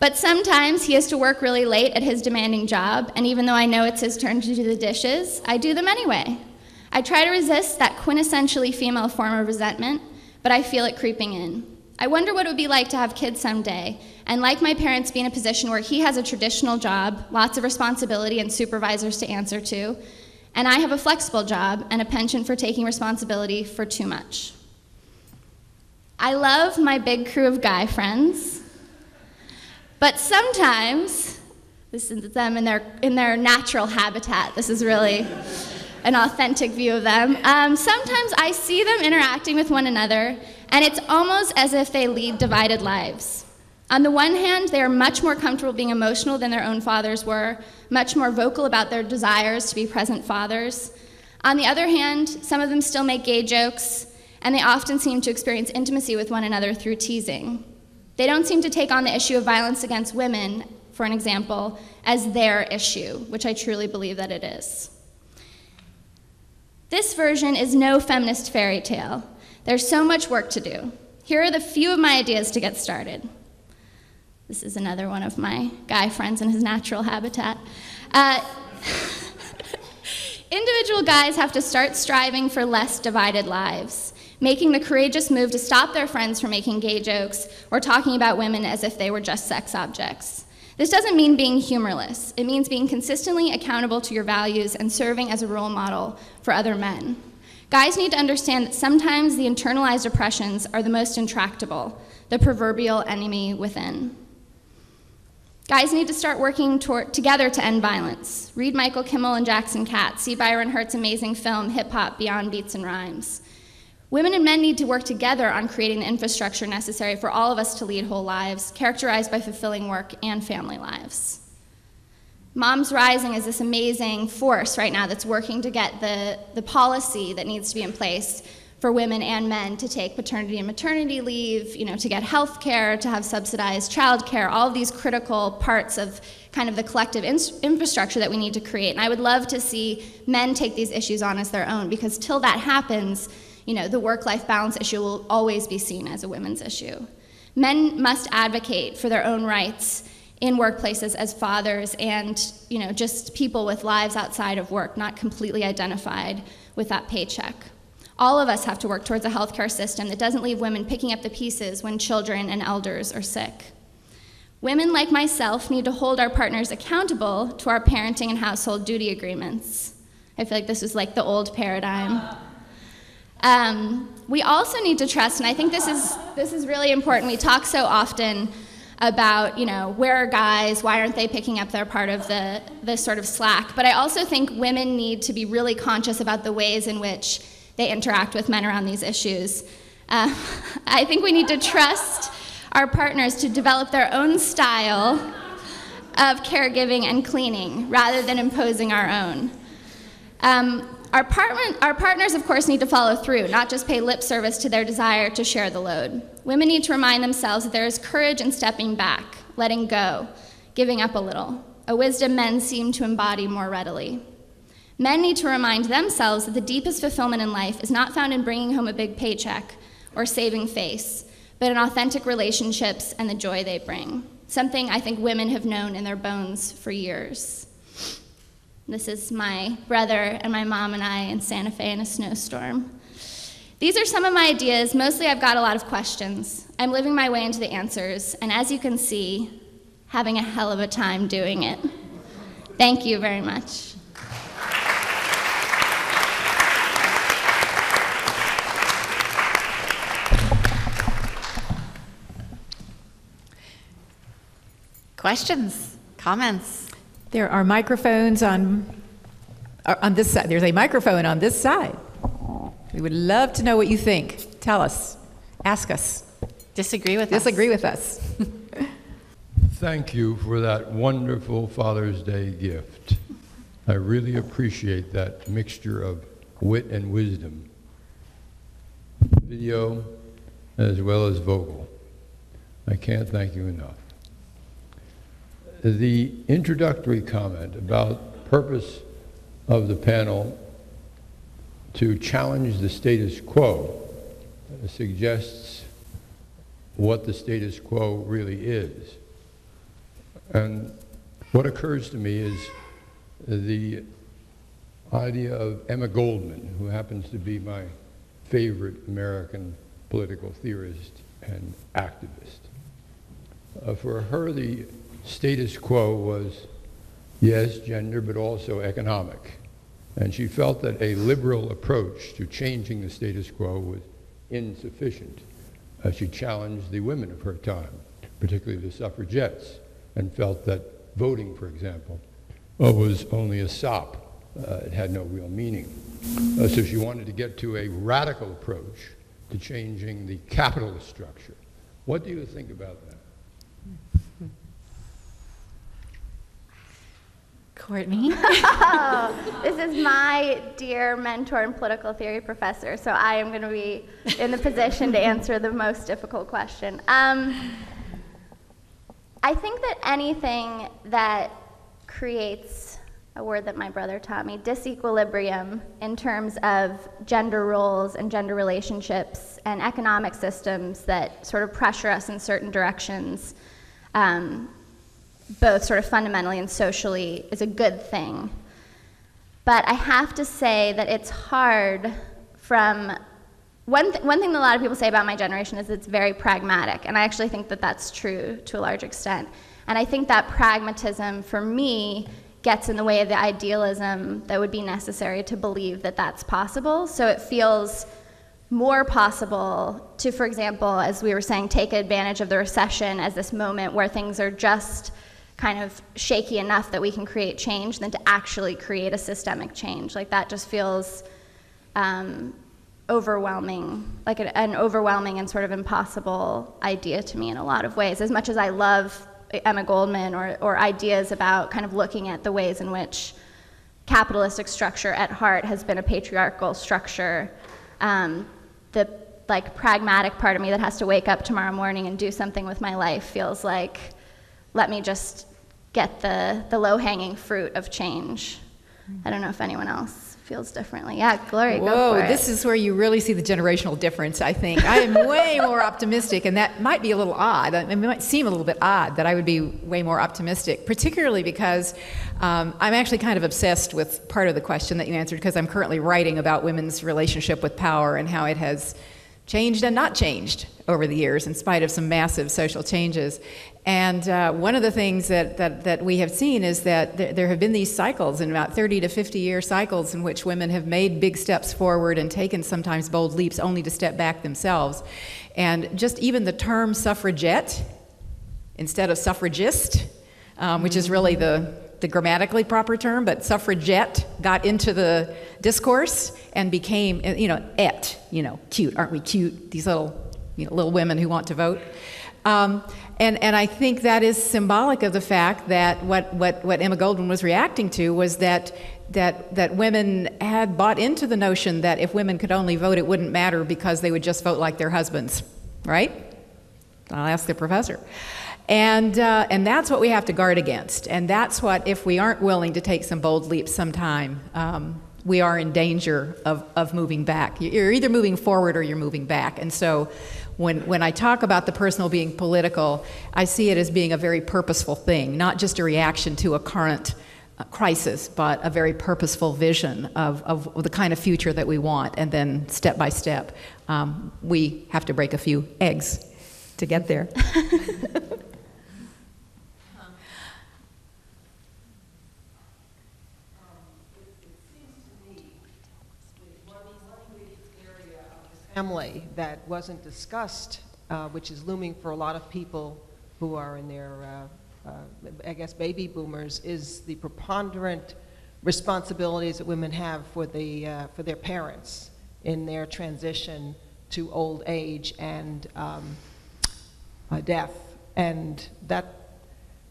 But sometimes he has to work really late at his demanding job, and even though I know it's his turn to do the dishes, I do them anyway. I try to resist that quintessentially female form of resentment, but I feel it creeping in. I wonder what it would be like to have kids someday, and like my parents, be in a position where he has a traditional job, lots of responsibility and supervisors to answer to, and I have a flexible job and a penchant for taking responsibility for too much. I love my big crew of guy friends, but sometimes, this is them in their natural habitat, this is really an authentic view of them, sometimes I see them interacting with one another, and it's almost as if they lead divided lives. On the one hand, they are much more comfortable being emotional than their own fathers were, much more vocal about their desires to be present fathers. On the other hand, some of them still make gay jokes, and they often seem to experience intimacy with one another through teasing. They don't seem to take on the issue of violence against women, for an example, as their issue, which I truly believe that it is. This version is no feminist fairy tale. There's so much work to do. Here are the few of my ideas to get started. This is another one of my guy friends in his natural habitat. Individual guys have to start striving for less divided lives, making the courageous move to stop their friends from making gay jokes or talking about women as if they were just sex objects. This doesn't mean being humorless. It means being consistently accountable to your values and serving as a role model for other men. Guys need to understand that sometimes the internalized oppressions are the most intractable, the proverbial enemy within. Guys need to start working together to end violence. Read Michael Kimmel and Jackson Katz. See Byron Hurt's amazing film, Hip Hop Beyond Beats and Rhymes. Women and men need to work together on creating the infrastructure necessary for all of us to lead whole lives, characterized by fulfilling work and family lives. Moms Rising is this amazing force right now that's working to get the policy that needs to be in place for women and men to take paternity and maternity leave, to get health care, to have subsidized child care, all of these critical parts of kind of the collective infrastructure that we need to create. And I would love to see men take these issues on as their own, because till that happens, the work-life balance issue will always be seen as a women's issue. Men must advocate for their own rights in workplaces as fathers and just people with lives outside of work, not completely identified with that paycheck. All of us have to work towards a healthcare system that doesn't leave women picking up the pieces when children and elders are sick. Women like myself need to hold our partners accountable to our parenting and household duty agreements. I feel like this was like the old paradigm. We also need to trust, and I think this is really important. We talk so often about, where are guys, why aren't they picking up their part of the sort of slack? But I also think women need to be really conscious about the ways in which they interact with men around these issues. I think we need to trust our partners to develop their own style of caregiving and cleaning rather than imposing our own. Our partners, of course, need to follow through, not just pay lip service to their desire to share the load. Women need to remind themselves that there is courage in stepping back, letting go, giving up a little, a wisdom men seem to embody more readily. Men need to remind themselves that the deepest fulfillment in life is not found in bringing home a big paycheck or saving face, but in authentic relationships and the joy they bring, something I think women have known in their bones for years. This is my brother and my mom and I in Santa Fe in a snowstorm. These are some of my ideas. Mostly I've got a lot of questions. I'm living my way into the answers, and as you can see, having a hell of a time doing it. Thank you very much. Questions, comments? There are microphones on this side. There's a microphone on this side. We would love to know what you think. Tell us. Ask us. Disagree with us. Thank you for that wonderful Father's Day gift. I really appreciate that mixture of wit and wisdom. Video as well as vocal. I can't thank you enough. The introductory comment about purpose of the panel to challenge the status quo suggests what the status quo really is. And what occurs to me is the idea of Emma Goldman, who happens to be my favorite American political theorist and activist. For her, the status quo was, yes, gender, but also economic. And she felt that a liberal approach to changing the status quo was insufficient. She challenged the women of her time, particularly the suffragettes, and felt that voting, for example, was only a sop. It had no real meaning. So she wanted to get to a radical approach to changing the capitalist structure. What do you think about that? Courtney? Oh, this is my dear mentor and political theory professor, so I am going to be in the position to answer the most difficult question. I think that anything that creates, a word that my brother taught me, disequilibrium in terms of gender roles and gender relationships and economic systems that sort of pressure us in certain directions, both sort of fundamentally and socially, is a good thing. But I have to say that it's hard from, one thing that a lot of people say about my generation is it's very pragmatic, and I actually think that that's true to a large extent. And I think that pragmatism, for me, gets in the way of the idealism that would be necessary to believe that that's possible. So it feels more possible to, for example, as we were saying, take advantage of the recession as this moment where things are just kind of shaky enough that we can create change than to actually create a systemic change. Like, that just feels overwhelming, like an overwhelming and sort of impossible idea to me in a lot of ways. As much as I love Emma Goldman or ideas about kind of looking at the ways in which capitalistic structure at heart has been a patriarchal structure, the like pragmatic part of me that has to wake up tomorrow morning and do something with my life feels like, let me just get the low-hanging fruit of change. I don't know if anyone else feels differently. Yeah, Gloria, go for it. This is where you really see the generational difference, I think. I am way more optimistic, and that might be a little odd. It might seem a little bit odd that I would be way more optimistic, particularly because I'm actually kind of obsessed with part of the question that you answered, because I'm currently writing about women's relationship with power and how it has changed and not changed over the years in spite of some massive social changes. And one of the things that we have seen is that there have been these cycles, in about 30 to 50-year cycles, in which women have made big steps forward and taken sometimes bold leaps only to step back themselves. And just even the term suffragette instead of suffragist, which is really the the grammatically proper term, but suffragette got into the discourse and became, cute, aren't we cute? These little women who want to vote. And I think that is symbolic of the fact that what Emma Goldman was reacting to was that women had bought into the notion that if women could only vote, it wouldn't matter because they would just vote like their husbands, right? I'll ask the professor. And that's what we have to guard against. And that's what, if we aren't willing to take some bold leaps sometime, we are in danger of moving back. You're either moving forward or you're moving back. And so when I talk about the personal being political, I see it as being a very purposeful thing, not just a reaction to a current crisis, but a very purposeful vision of the kind of future that we want. And then step by step, we have to break a few eggs to get there. Family that wasn't discussed, which is looming for a lot of people who are in their, I guess, baby boomers, is the preponderant responsibilities that women have for their parents in their transition to old age and death. And that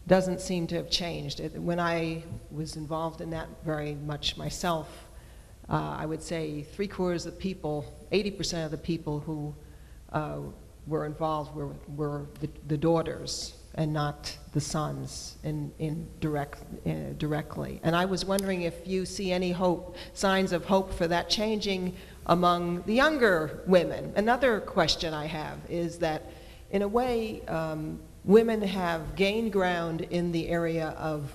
doesn't seem to have changed. When I was involved in that very much myself, I would say 3/4 of the people, 80% of the people who were involved were the daughters and not the sons directly. And I was wondering if you see any signs of hope for that changing among the younger women. Another question I have is that, in a way, women have gained ground in the area of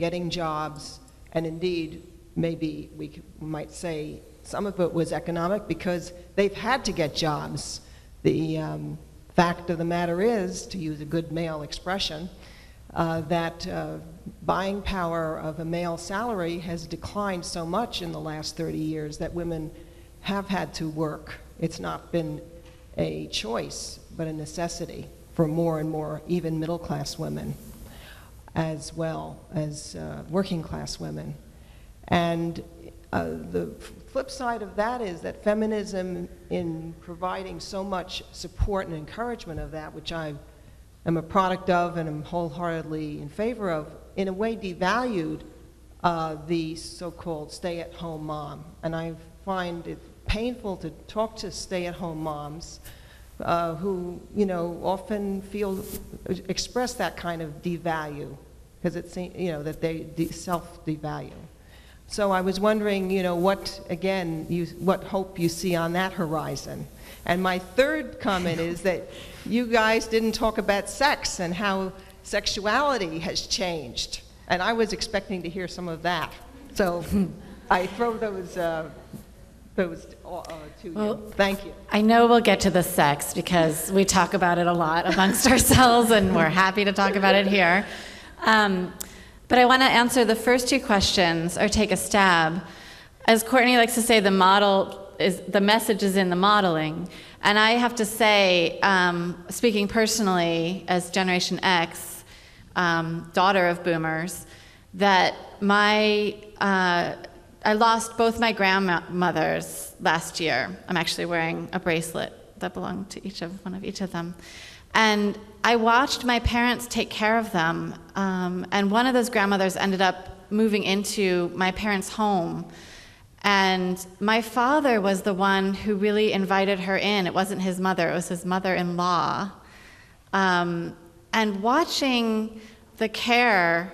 getting jobs, and indeed, maybe we might say some of it was economic because they've had to get jobs. The fact of the matter is, to use a good male expression, that buying power of a male salary has declined so much in the last 30 years that women have had to work. It's not been a choice, but a necessity for more and more even middle-class women as well as working-class women. And the flip side of that is that feminism, in providing so much support and encouragement of that, which I am a product of and am wholeheartedly in favor of, in a way devalued the so-called stay-at-home mom. And I find it painful to talk to stay-at-home moms who, often express that kind of devalue, because it seems, that they self-devalue. So I was wondering, what hope you see on that horizon. And my third comment is that you guys didn't talk about sex and how sexuality has changed. And I was expecting to hear some of that. So I throw those to you. Thank you. I know we'll get to the sex because we talk about it a lot amongst ourselves, and we're happy to talk about it here. But I want to answer the first two questions, or take a stab. As Courtney likes to say, the message is in the modeling. And I have to say, speaking personally as Generation X, daughter of boomers, that I lost both my grandmothers last year. I'm actually wearing a bracelet that belonged to each of them. And I watched my parents take care of them, and one of those grandmothers ended up moving into my parents' home. And my father was the one who really invited her in. It wasn't his mother, it was his mother-in-law. And watching the care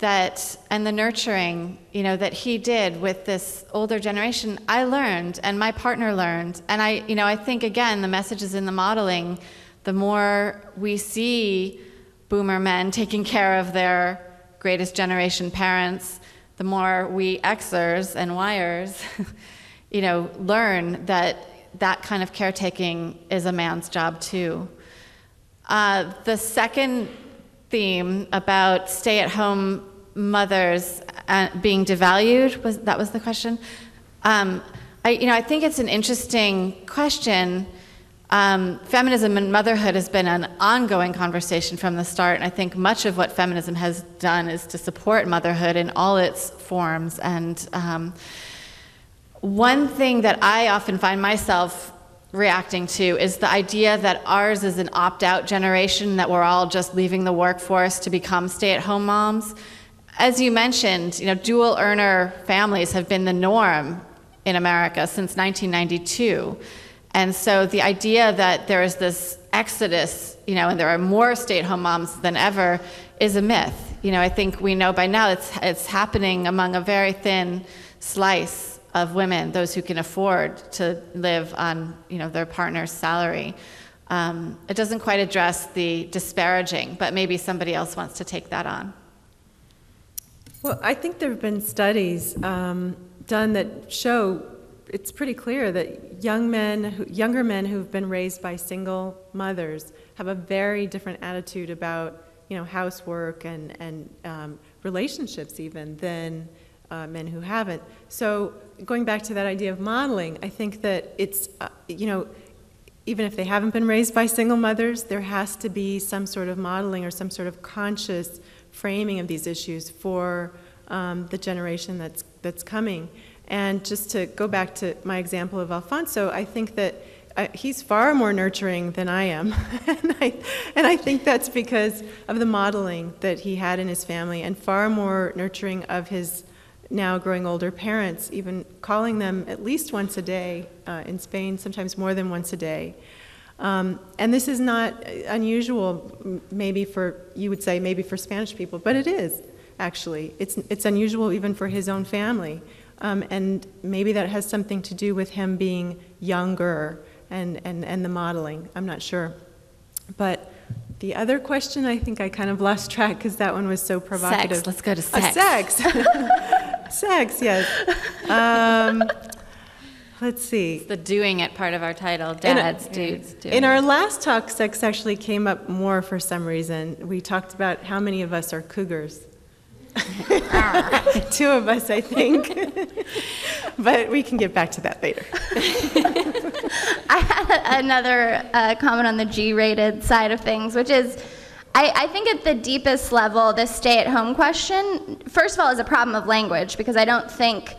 and the nurturing, that he did with this older generation, I learned, and my partner learned. And I think, again, the message is in the modeling. The more we see boomer men taking care of their greatest generation parents, the more we Xers and Yers, learn that that kind of caretaking is a man's job too. The second theme about stay-at-home mothers being devalued, that was the question? I think it's an interesting question. Feminism and motherhood has been an ongoing conversation from the start, and I think much of what feminism has done is to support motherhood in all its forms. And one thing that I often find myself reacting to is the idea that ours is an opt-out generation, that we're all just leaving the workforce to become stay-at-home moms. As you mentioned, you know, dual earner families have been the norm in America since 1992. And so the idea that there is this exodus, you know, and there are more stay-at-home moms than ever is a myth. You know, I think we know by now it's happening among a very thin slice of women, those who can afford to live on, you know, their partner's salary. It doesn't quite address the disparaging, but maybe somebody else wants to take that on. Well, I think there have been studies done that show it's pretty clear that young men, younger men who've been raised by single mothers have a very different attitude about, you know, housework and relationships even than men who haven't. So going back to that idea of modeling, I think that it's, you know, even if they haven't been raised by single mothers, there has to be some sort of modeling or some sort of conscious framing of these issues for the generation that's coming. And just to go back to my example of Alfonso, I think that he's far more nurturing than I am. and I think that's because of the modeling that he had in his family, and far more nurturing of his now growing older parents, even calling them at least once a day in Spain, sometimes more than once a day. And this is not unusual, maybe for, you would say, maybe for Spanish people, but it is, actually. It's unusual even for his own family. And maybe that has something to do with him being younger and the modeling. I'm not sure. But the other question, I think I kind of lost track because that one was so provocative. Sex, let's go to sex. Sex, sex, yes. Let's see. It's the doing it part of our title, Dads, Dudes, Doing It. In our last talk, sex actually came up more for some reason. We talked about how many of us are cougars. Two of us, I think. But we can get back to that later. I had another comment on the G-rated side of things, which is, I think at the deepest level, this stay-at-home question, first of all, is a problem of language, because I don't think,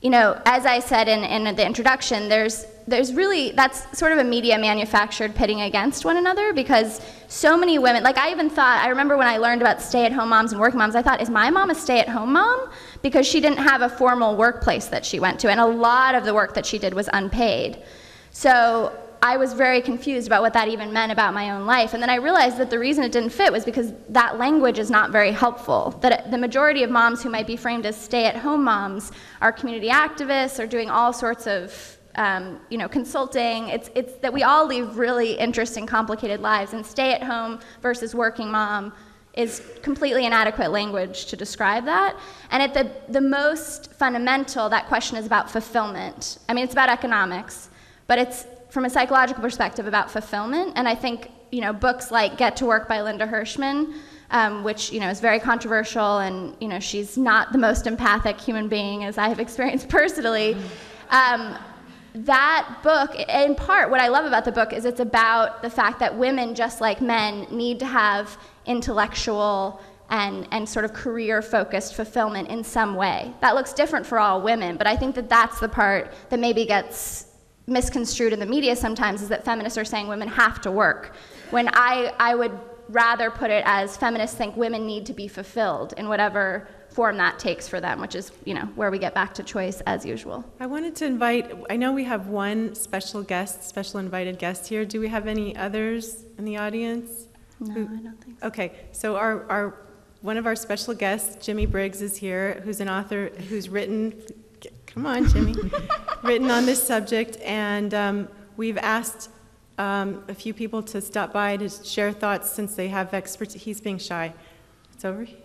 you know, as I said in the introduction, there's really, that's sort of a media manufactured pitting against one another, because so many women, like I even thought, I remember when I learned about stay-at-home moms and working moms, I thought, is my mom a stay-at-home mom? Because she didn't have a formal workplace that she went to, and a lot of the work that she did was unpaid. So I was very confused about what that even meant about my own life, and then I realized that the reason it didn't fit was because that language is not very helpful, that the majority of moms who might be framed as stay-at-home moms are community activists or doing all sorts of you know, consulting. It's that we all live really interesting, complicated lives, and stay-at-home versus working mom is completely inadequate language to describe that. And at the most fundamental, that question is about fulfillment. I mean, it's about economics, but it's from a psychological perspective about fulfillment. And I think, you know, books like Get to Work by Linda Hirschman, which, you know, is very controversial, and, you know, she's not the most empathic human being as I have experienced personally. That book, in part, what I love about the book is it's about the fact that women, just like men, need to have intellectual and sort of career-focused fulfillment in some way. That looks different for all women, but I think that that's the part that maybe gets misconstrued in the media sometimes, is that feminists are saying women have to work, when I would rather put it as feminists think women need to be fulfilled in whatever form that takes for them, which is, you know, where we get back to choice as usual. I wanted to invite, I know we have one special guest, special invited guest here. Do we have any others in the audience? No, I don't think so. Okay, so our one of our special guests, Jimmy Briggs, is here, who's an author who's written, come on, Jimmy, written on this subject, and we've asked a few people to stop by to share thoughts since they have expertise. He's being shy. It's over here.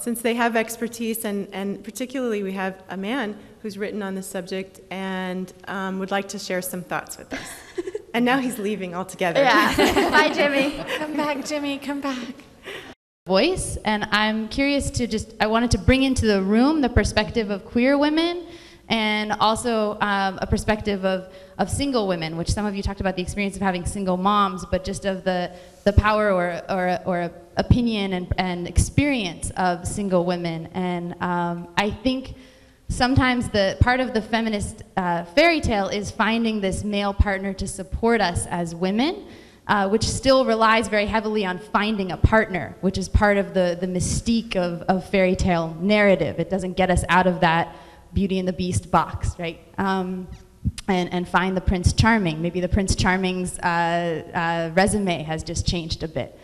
Since they have expertise, and particularly we have a man who's written on this subject and would like to share some thoughts with us. And now he's leaving altogether. Yeah. Bye, Jimmy. Come back, Jimmy. Come back. Voice, and I'm curious to just, I wanted to bring into the room the perspective of queer women and also a perspective of single women, which some of you talked about the experience of having single moms, but just of the power or opinion and experience of single women. And I think sometimes the part of the feminist fairy tale is finding this male partner to support us as women, which still relies very heavily on finding a partner, which is part of the mystique of fairy tale narrative. It doesn't get us out of that Beauty and the Beast box, right? And find the Prince Charming. Maybe the Prince Charming's resume has just changed a bit.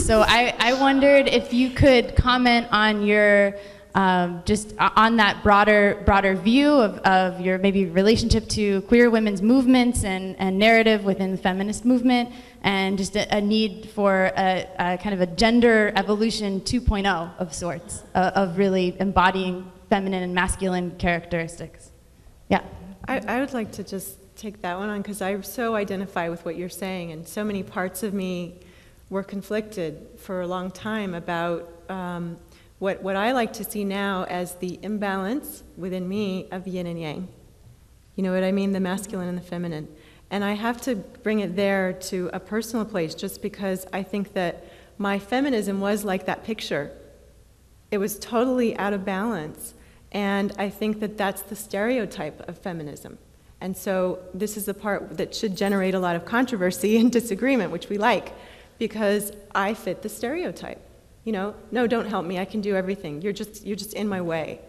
So I wondered if you could comment on your, just on that broader view of your maybe relationship to queer women's movements and narrative within the feminist movement, and just a need for a kind of a gender evolution 2.0 of sorts, of really embodying feminine and masculine characteristics. Yeah. I would like to just take that one on, because I so identify with what you're saying, and so many parts of me were conflicted for a long time about what I like to see now as the imbalance within me of yin and yang. You know what I mean? The masculine and the feminine. And I have to bring it there to a personal place, just because I think that my feminism was like that picture. It was totally out of balance. And I think that that's the stereotype of feminism. And so this is the part that should generate a lot of controversy and disagreement, which we like, because I fit the stereotype. You know, no, don't help me, I can do everything. You're just in my way,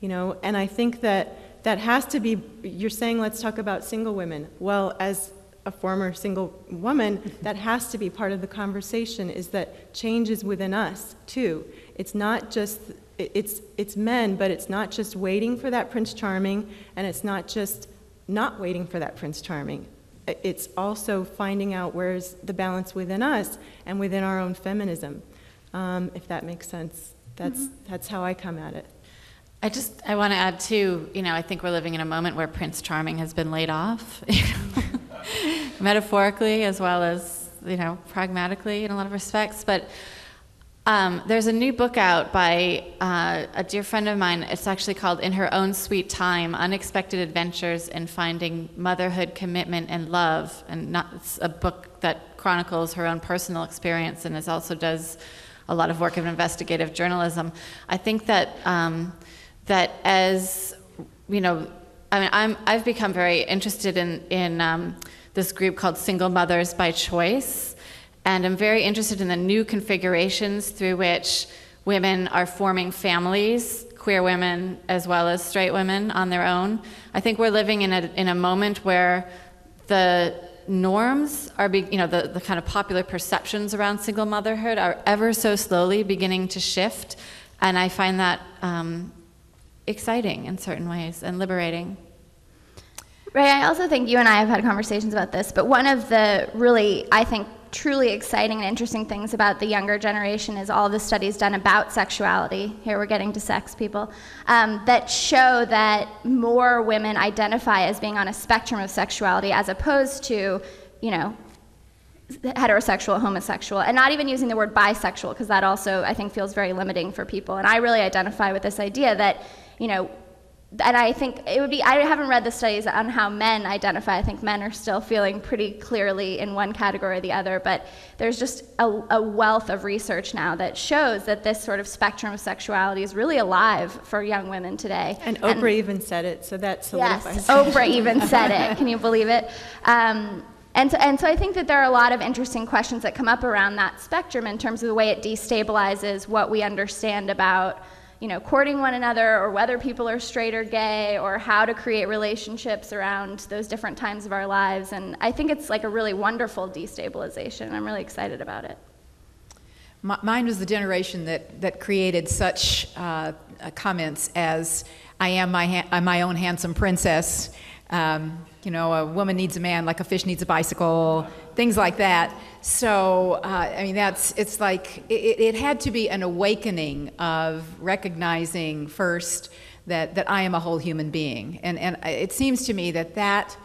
you know? And I think that that has to be, you're saying let's talk about single women. Well, as a former single woman, that has to be part of the conversation, is that change is within us, too. It's not just, it's men, but it's not just waiting for that Prince Charming, and it's not just not waiting for that Prince Charming. It's also finding out where's the balance within us and within our own feminism. If that makes sense, that's how I come at it. I want to add too, you know, I think we're living in a moment where Prince Charming has been laid off, you know, metaphorically as well as, you know, pragmatically in a lot of respects. But there's a new book out by a dear friend of mine. It's actually called In Her Own Sweet Time, Unexpected Adventures in Finding Motherhood, Commitment, and Love. And it's a book that chronicles her own personal experience, and it also does a lot of work of investigative journalism. I think that, that as, you know, I mean, I've become very interested in this group called Single Mothers by Choice. And I'm very interested in the new configurations through which women are forming families, queer women as well as straight women on their own. I think we're living in a moment where the norms are, you know, the kind of popular perceptions around single motherhood are ever so slowly beginning to shift. And I find that exciting in certain ways and liberating. Right, I also think you and I have had conversations about this, but one of the really, I think, truly exciting and interesting things about the younger generation is all the studies done about sexuality. Here we're getting to sex, people, that show that more women identify as being on a spectrum of sexuality as opposed to, you know, heterosexual, homosexual, and not even using the word bisexual, because that also, I think, feels very limiting for people. And I really identify with this idea that, you know, and I think it would be, I haven't read the studies on how men identify. I think men are still feeling pretty clearly in one category or the other, but there's just a wealth of research now that shows that this sort of spectrum of sexuality is really alive for young women today. And Oprah even said it, so that solidifies. Yes, Oprah even said it. Can you believe it? And so I think that there are a lot of interesting questions that come up around that spectrum in terms of the way it destabilizes what we understand about, you know, courting one another, or whether people are straight or gay, or how to create relationships around those different times of our lives. And I think it's like a really wonderful destabilization. I'm really excited about it. Mine was the generation that created such comments as, I am my own handsome princess, you know, a woman needs a man like a fish needs a bicycle, things like that. So, I mean, it's like, it had to be an awakening of recognizing first that I am a whole human being. And it seems to me that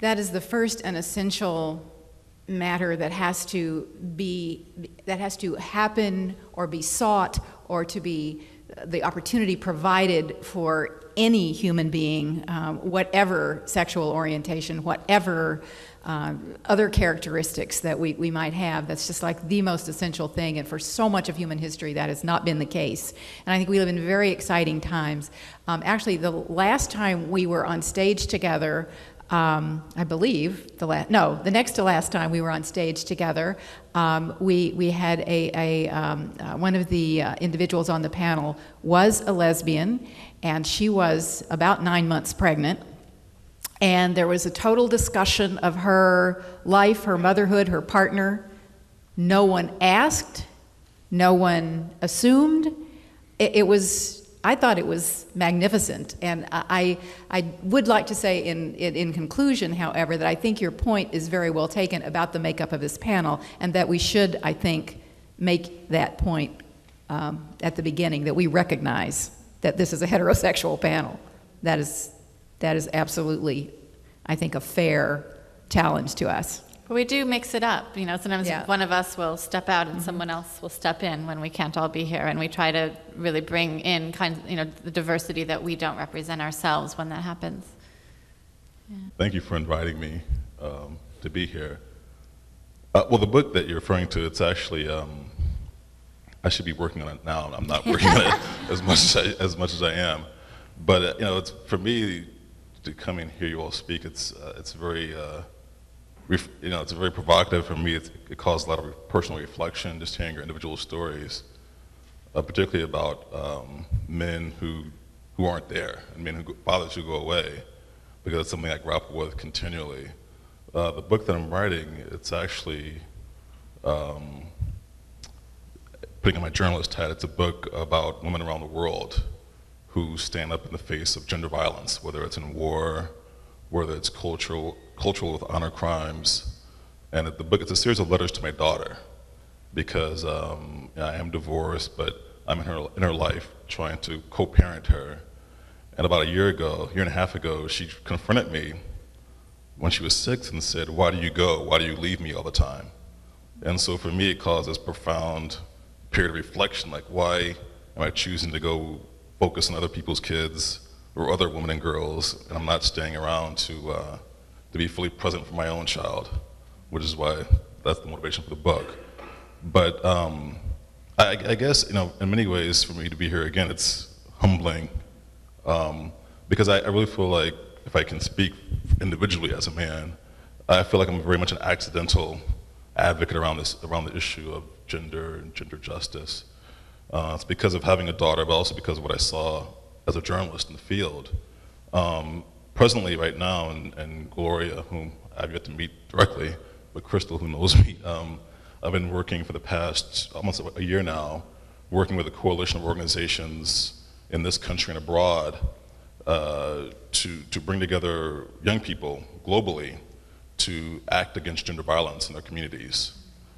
is the first and essential matter that has to happen or be sought, or to be the opportunity provided for any human being, whatever sexual orientation, whatever other characteristics that we might have. That's just like the most essential thing, and for so much of human history that has not been the case. And I think we live in very exciting times. Actually, the last time we were on stage together, I believe, the next to last time we were on stage together, we had one of the individuals on the panel was a lesbian, and she was about 9 months pregnant. And there was a total discussion of her life, her motherhood, her partner. No one asked, no one assumed. I thought it was magnificent. And I would like to say in conclusion, however, that I think your point is very well taken about the makeup of this panel, and that we should, I think, make that point at the beginning, that we recognize that this is a heterosexual panel. That is absolutely, I think, a fair challenge to us. But we do mix it up. You know, sometimes one of us will step out and someone else will step in when we can't all be here. And we try to really bring in the diversity that we don't represent ourselves when that happens. Yeah. Thank you for inviting me to be here. Well, the book that you're referring to, it's actually, I should be working on it now, and I'm not working on it as much as I am. But, it's, for me, to come and hear you all speak, it's very, it's very provocative for me. It caused a lot of personal reflection, just hearing your individual stories, particularly about men who aren't there, and men who bother to go away, because it's something I grapple with continually. The book that I'm writing, it's actually, putting on my journalist hat, it's a book about women around the world who stand up in the face of gender violence, whether it's in war, whether it's cultural with honor crimes. And the book, it's a series of letters to my daughter, because I am divorced, but I'm in her life trying to co-parent her. And about a year and a half ago, she confronted me when she was 6 and said, "Why do you go? Why do you leave me all the time?" And so for me, it caused this profound period of reflection, like, why am I choosing to go focus on other people's kids or other women and girls, and I'm not staying around to be fully present for my own child, which is why that's the motivation for the book. But I guess, in many ways, for me to be here again, it's humbling, because I really feel like, if I can speak individually as a man, I feel like I'm very much an accidental advocate around the issue of gender and gender justice. It's because of having a daughter, but also because of what I saw as a journalist in the field. Presently, right now, and Gloria, whom I've yet to meet directly, but Crystal, who knows me, I've been working for the past almost a year now, working with a coalition of organizations in this country and abroad to bring together young people globally to act against gender violence in their communities.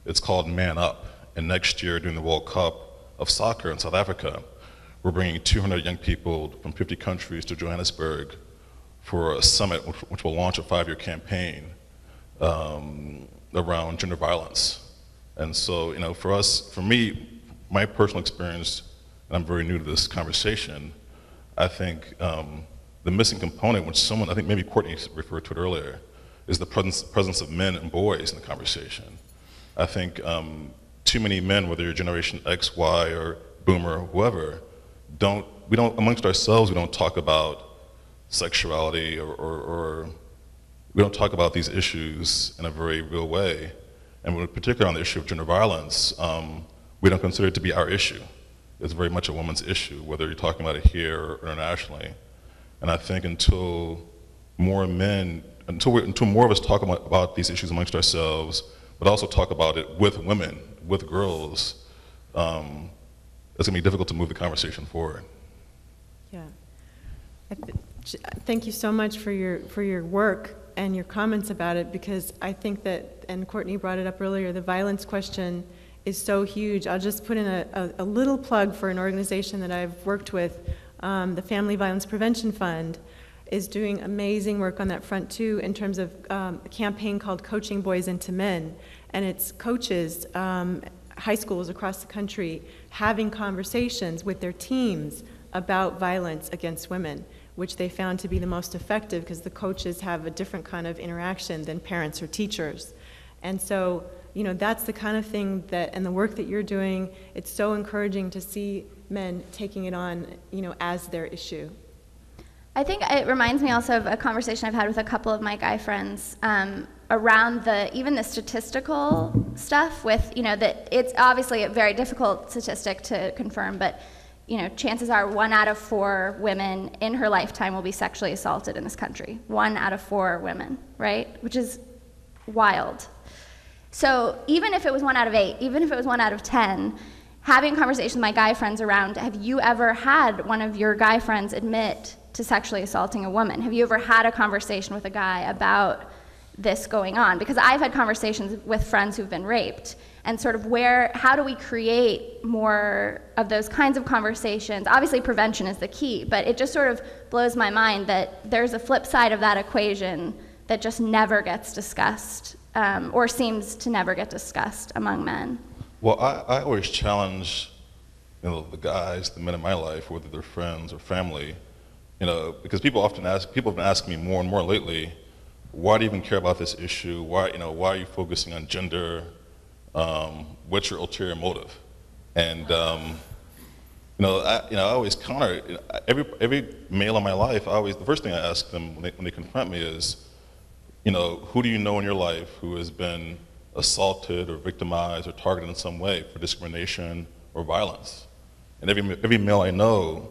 It's called Man Up, and next year during the World Cup of soccer in South Africa, we're bringing 200 young people from 50 countries to Johannesburg for a summit which will launch a 5-year campaign around gender violence. And so, for me, my personal experience, and I'm very new to this conversation, I think the missing component, which someone, I think maybe Courtney referred to it earlier, is the presence of men and boys in the conversation. I think too many men, whether you're Generation X, Y, or Boomer, or whoever, amongst ourselves, we don't talk about sexuality, or we don't talk about these issues in a very real way. And particularly on the issue of gender violence, we don't consider it to be our issue. It's very much a woman's issue, whether you're talking about it here or internationally. And I think until more of us talk about these issues amongst ourselves, but also talk about it with women, with girls, it's gonna be difficult to move the conversation forward. Yeah, thank you so much for your work and your comments about it, because I think that, and Courtney brought it up earlier, the violence question is so huge. I'll just put in a little plug for an organization that I've worked with, the Family Violence Prevention Fund is doing amazing work on that front too, in terms of a campaign called Coaching Boys into Men. And it's coaches, high schools across the country, having conversations with their teams about violence against women. which they found to be the most effective because the coaches have a different kind of interaction than parents or teachers. And so, you know, that's the kind of thing that, and the work that you're doing, it's so encouraging to see men taking it on, you know, as their issue. I think it reminds me also of a conversation I've had with a couple of my guy friends around even the statistical stuff with, you know, that it's obviously a very difficult statistic to confirm, but, you know, chances are 1 out of 4 women in her lifetime will be sexually assaulted in this country. 1 out of 4 women, right? Which is wild. So even if it was 1 out of 8, even if it was 1 out of 10, having conversations with my guy friends around, have you ever had one of your guy friends admit to sexually assaulting a woman? Have you ever had a conversation with a guy about this going on? Because I've had conversations with friends who've been raped, and sort of how do we create more of those kinds of conversations? Obviously prevention is the key, but it just sort of blows my mind that there's a flip side of that equation that just never gets discussed, or seems to never get discussed among men. Well, I always challenge, you know, the men in my life, whether they're friends or family, you know, because people have been asking me more and more lately, why do you even care about this issue? Why, you know, why are you focusing on gender? What's your ulterior motive? And I always counter, you know, every male in my life. The first thing I ask them when they confront me is, you know, who do you know in your life who has been assaulted or victimized or targeted in some way for discrimination or violence? And every male I know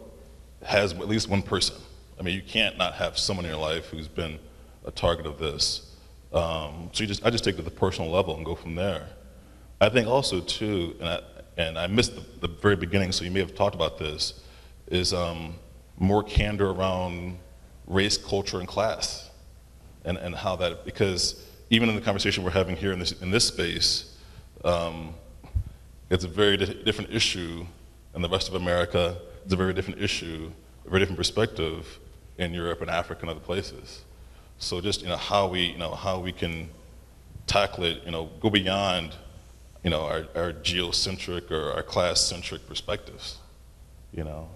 has at least one person. I mean, you can't not have someone in your life who's been a target of this. So I just take it to the personal level and go from there. I think also too, and I missed the very beginning, so you may have talked about this, is more candor around race, culture, and class, and how that, because even in the conversation we're having here in this space, it's a very different issue in the rest of America. It's a very different issue, a very different perspective in Europe and Africa and other places. So just, you know, how we can tackle it, you know, go beyond, you know, our geocentric or our class-centric perspectives, you know.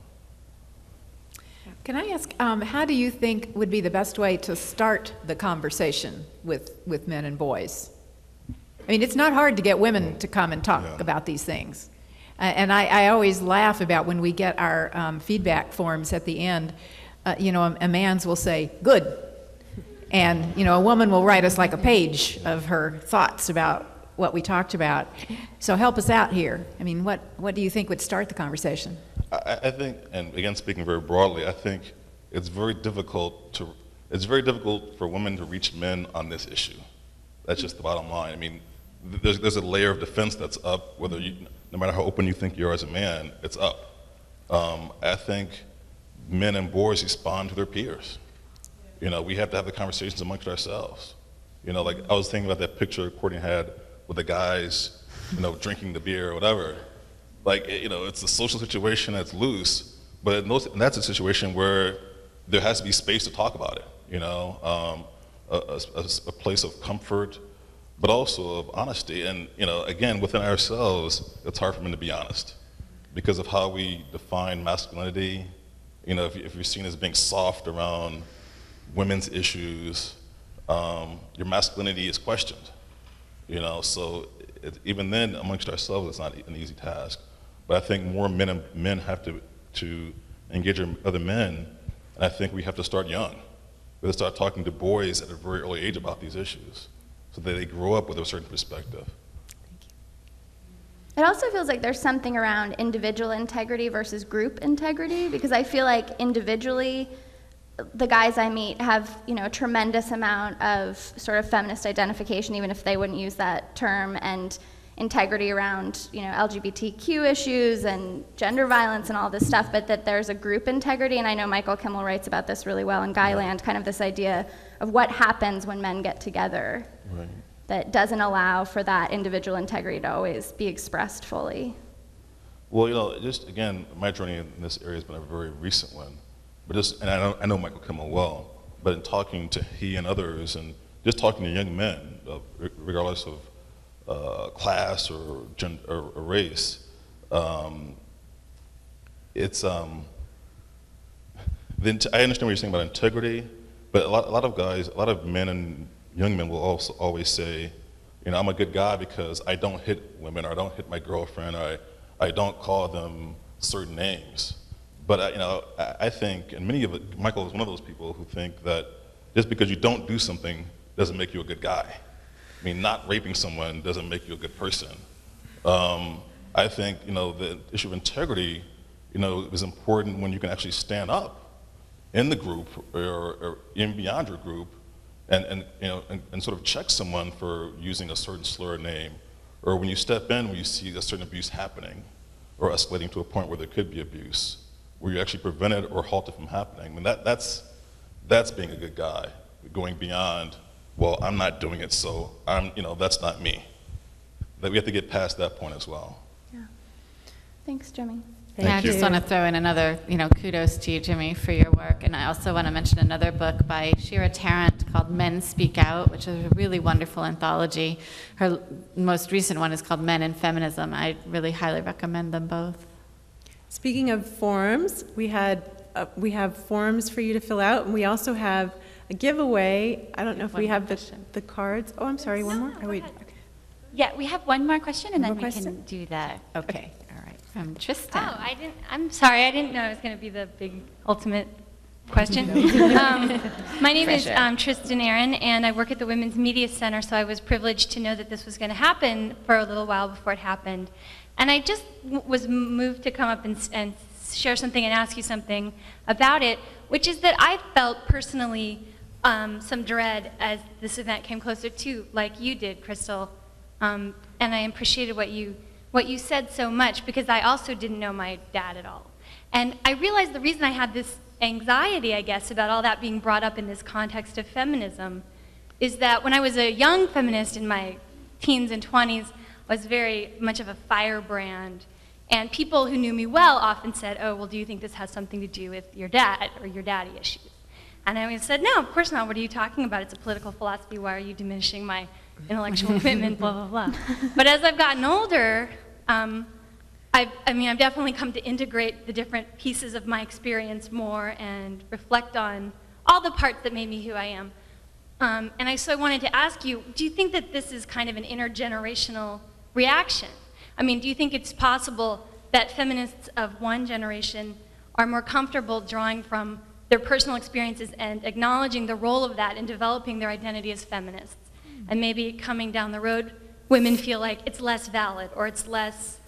Can I ask, how do you think would be the best way to start the conversation with men and boys? I mean, it's not hard to get women to come and talk about these things. And I always laugh about when we get our feedback forms at the end, you know, a man's will say, good. And, you know, a woman will write us like a page of her thoughts about what we talked about. So help us out here. I mean, what do you think would start the conversation? I think, and again speaking very broadly, I think it's very difficult for women to reach men on this issue. That's just the bottom line. I mean, there's a layer of defense that's up, whether you, no matter how open you think you are as a man, it's up. I think men and boys respond to their peers. You know, we have to have the conversations amongst ourselves. You know, like I was thinking about that picture Courtney had with the guys, you know, drinking the beer or whatever. Like, you know, it's a social situation that's loose, but and that's a situation where there has to be space to talk about it, you know, a place of comfort, but also of honesty. And, you know, again, within ourselves, it's hard for men to be honest because of how we define masculinity. You know, if you're seen as being soft around women's issues, your masculinity is questioned, you know, so even then amongst ourselves, it's not an easy task. But I think more men have to engage other men, and I think we have to start young. We have to start talking to boys at a very early age about these issues so that they grow up with a certain perspective. Thank you. It also feels like there's something around individual integrity versus group integrity, because I feel like individually, the guys I meet have, you know, a tremendous amount of sort of feminist identification, even if they wouldn't use that term, and integrity around, you know, LGBTQ issues and gender violence and all this stuff, but that there's a group integrity, and I know Michael Kimmel writes about this really well in Guyland, kind of this idea of what happens when men get together that doesn't allow for that individual integrity to always be expressed fully. Well, you know, just again, my journey in this area has been a very recent one. But just, and I know Michael Kimmel well, but in talking to he and others, and just talking to young men, regardless of class or gender or race, I understand what you're saying about integrity, but a lot of guys, a lot of men and young men will also always say, you know, I'm a good guy because I don't hit women, or I don't hit my girlfriend, or I don't call them certain names. But I think, and many of it, Michael is one of those people who think that just because you don't do something doesn't make you a good guy. I mean, not raping someone doesn't make you a good person. I think, you know, the issue of integrity, you know, is important when you can actually stand up in the group or in beyond your group, and sort of check someone for using a certain slur or name, or when you step in when you see a certain abuse happening, or escalating to a point where there could be abuse, where you actually prevent it or halt it from happening. I mean, that's being a good guy, going beyond, well, I'm not doing it, so I'm, you know, that's not me. That we have to get past that point as well. Yeah. Thanks, Jimmy. Yeah, I just want to throw in another, you know, kudos to you, Jimmy, for your work. And I also want to mention another book by Shira Tarrant called Men Speak Out, which is a really wonderful anthology. Her most recent one is called Men and Feminism. I really highly recommend them both. Speaking of forms, we have forms for you to fill out, and we also have a giveaway. I don't know if we have the cards. Oh, I'm sorry, one more? Are we, okay. Yeah, we have one more question, and then we can do that. Okay. From Tristan. Oh, I'm sorry, I didn't know it was going to be the big ultimate question. My name is Tristan Aaron, and I work at the Women's Media Center, so I was privileged to know that this was going to happen for a little while before it happened. And I just was moved to come up and share something and ask you something about it, which is that I felt personally some dread as this event came closer to, like you did, Crystal, and I appreciated what you said so much, because I also didn't know my dad at all. And I realized the reason I had this anxiety, I guess, about all that being brought up in this context of feminism is that when I was a young feminist in my teens and 20s, I was very much of a firebrand. And people who knew me well often said, oh, well, do you think this has something to do with your dad or your daddy issues? And I always said, no, of course not. What are you talking about? It's a political philosophy. Why are you diminishing my intellectual commitment, blah, blah, blah. But as I've gotten older, I've definitely come to integrate the different pieces of my experience more and reflect on all the parts that made me who I am. So I wanted to ask you, do you think that this is kind of an intergenerational reaction? I mean, do you think it's possible that feminists of one generation are more comfortable drawing from their personal experiences and acknowledging the role of that in developing their identity as feminists? And maybe coming down the road, women feel like it's less valid, or it's less,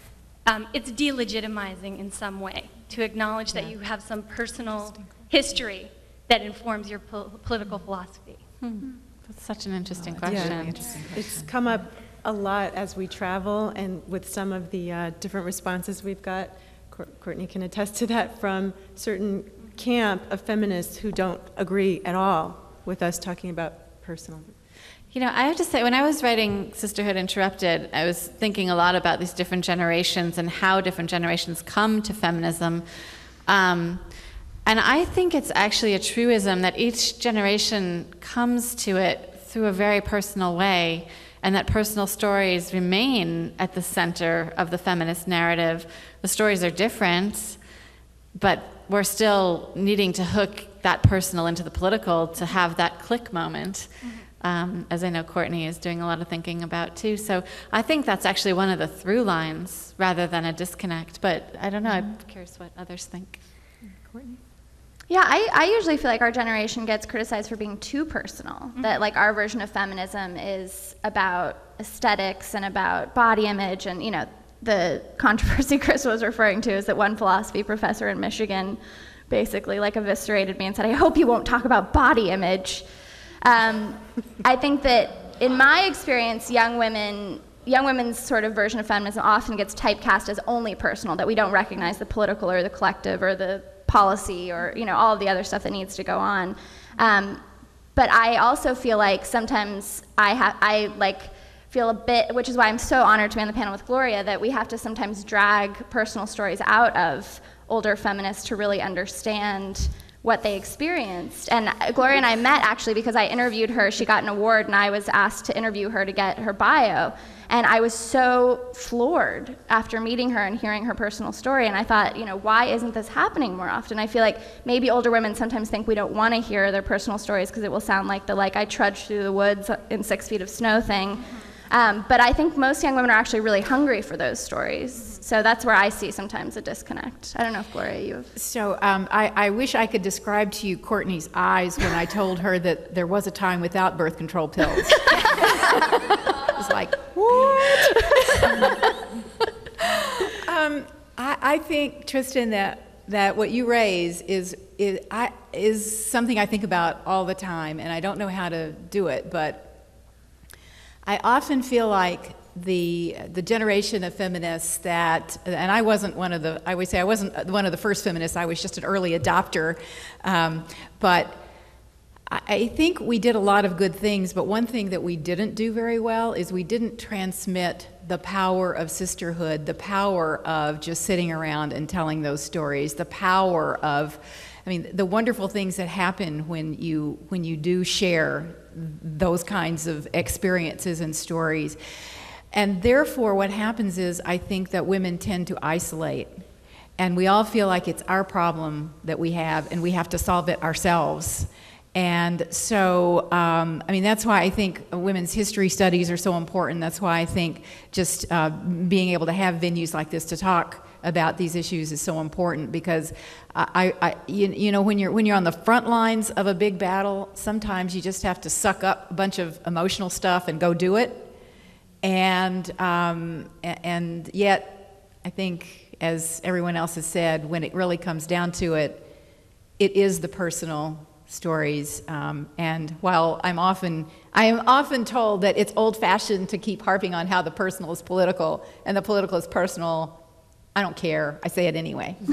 it's delegitimizing in some way to acknowledge that you have some personal history that informs your political philosophy. That's such an interesting question. Yeah, it's come up a lot as we travel, and with some of the different responses we've got. Courtney can attest to that, from certain camp of feminists who don't agree at all with us talking about personal. You know, I have to say, when I was writing Sisterhood Interrupted, I was thinking a lot about these different generations and how different generations come to feminism. And I think it's actually a truism that each generation comes to it through a very personal way, and that personal stories remain at the center of the feminist narrative. The stories are different, but we're still needing to hook that personal into the political to have that click moment. Mm-hmm. As I know Courtney is doing a lot of thinking about too. So I think that's actually one of the through lines rather than a disconnect, but I don't know, I'm curious what others think. Courtney? Yeah, I usually feel like our generation gets criticized for being too personal, that like our version of feminism is about aesthetics and about body image, and you know, the controversy Chris was referring to is that one philosophy professor in Michigan basically like eviscerated me and said, I hope you won't talk about body image. I think that in my experience, young women's sort of version of feminism often gets typecast as only personal, that we don't recognize the political or the collective or the policy or, you know, all of the other stuff that needs to go on. But I also feel like sometimes I feel a bit, which is why I'm so honored to be on the panel with Gloria, that we have to sometimes drag personal stories out of older feminists to really understand what they experienced. And Gloria and I met actually because I interviewed her. She got an award and I was asked to interview her to get her bio. And I was so floored after meeting her and hearing her personal story. And I thought, you know, why isn't this happening more often? I feel like maybe older women sometimes think we don't want to hear their personal stories because it will sound like the I trudged through the woods in 6 feet of snow thing. But I think most young women are actually really hungry for those stories. So that's where I see sometimes a disconnect. I don't know if, Gloria, you have... So I wish I could describe to you Courtney's eyes when I told her that there was a time without birth control pills. It was like, what? I think, Tristan, that what you raise is something I think about all the time, and I don't know how to do it, but I often feel like the generation of feminists that, and I wasn't one of the, I would say I wasn't one of the first feminists, I was just an early adopter, but I think we did a lot of good things, but one thing that we didn't do very well is we didn't transmit the power of sisterhood, the power of just sitting around and telling those stories, the power of, I mean, the wonderful things that happen when you do share those kinds of experiences and stories. And therefore, what happens is I think that women tend to isolate. And we all feel like it's our problem that we have, and we have to solve it ourselves. And so, I mean, that's why I think women's history studies are so important. That's why I think just being able to have venues like this to talk about these issues is so important, because you know, when you're on the front lines of a big battle, sometimes you just have to suck up a bunch of emotional stuff and go do it. And yet, I think, as everyone else has said, when it really comes down to it, it is the personal stories. And while I am often told that it's old-fashioned to keep harping on how the personal is political and the political is personal, I don't care. I say it anyway. So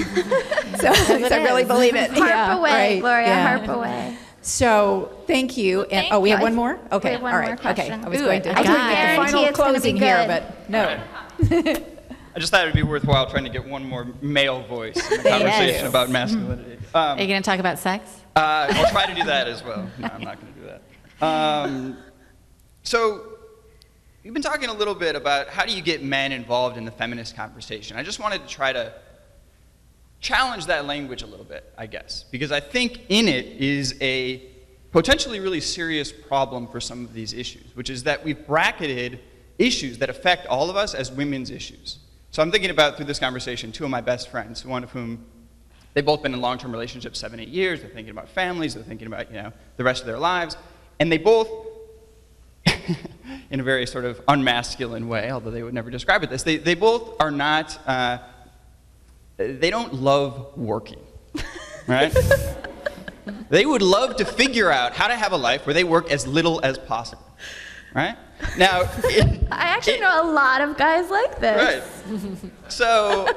I really believe it. Harp away, right. Gloria. Yeah. Harp away. So thank you. And thank we have one more. Okay. We have one more question. Okay. I was going to do the final closing here, but no. Right. I just thought it'd be worthwhile trying to get one more male voice in the conversation about masculinity. Are you going to talk about sex? I'll try to do that as well. No, I'm not going to do that. So. We've been talking a little bit about how do you get men involved in the feminist conversation. I just wanted to try to challenge that language a little bit, I guess, because I think in it is a potentially really serious problem for some of these issues, which is that we've bracketed issues that affect all of us as women's issues. So I'm thinking about, through this conversation, two of my best friends, one of whom, they've both been in long-term relationships 7, 8 years, they're thinking about families, they're thinking about, you know, the rest of their lives, and they both, in a very sort of unmasculine way, although they would never describe it this, they both are not, they don't love working, right? They would love to figure out how to have a life where they work as little as possible, right? Now, I actually know a lot of guys like this. Right. So,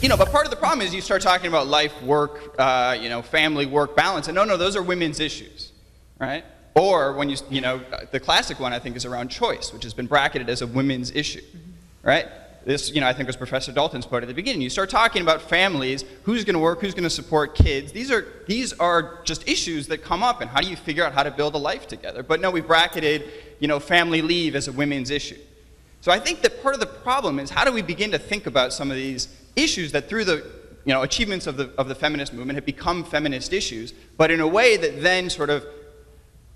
you know, but part of the problem is you start talking about life, work, you know, family, work, balance, and no, those are women's issues, right? Or when you know, the classic one I think is around choice, which has been bracketed as a women's issue, right? This, you know, I think was Professor Dalton's point at the beginning. You start talking about families, who's gonna work, who's gonna support kids. These are just issues that come up, and how do you figure out how to build a life together? But no, we bracketed, you know, family leave as a women's issue. So I think that part of the problem is how do we begin to think about some of these issues that through the, you know, achievements of the feminist movement have become feminist issues, but in a way that then sort of,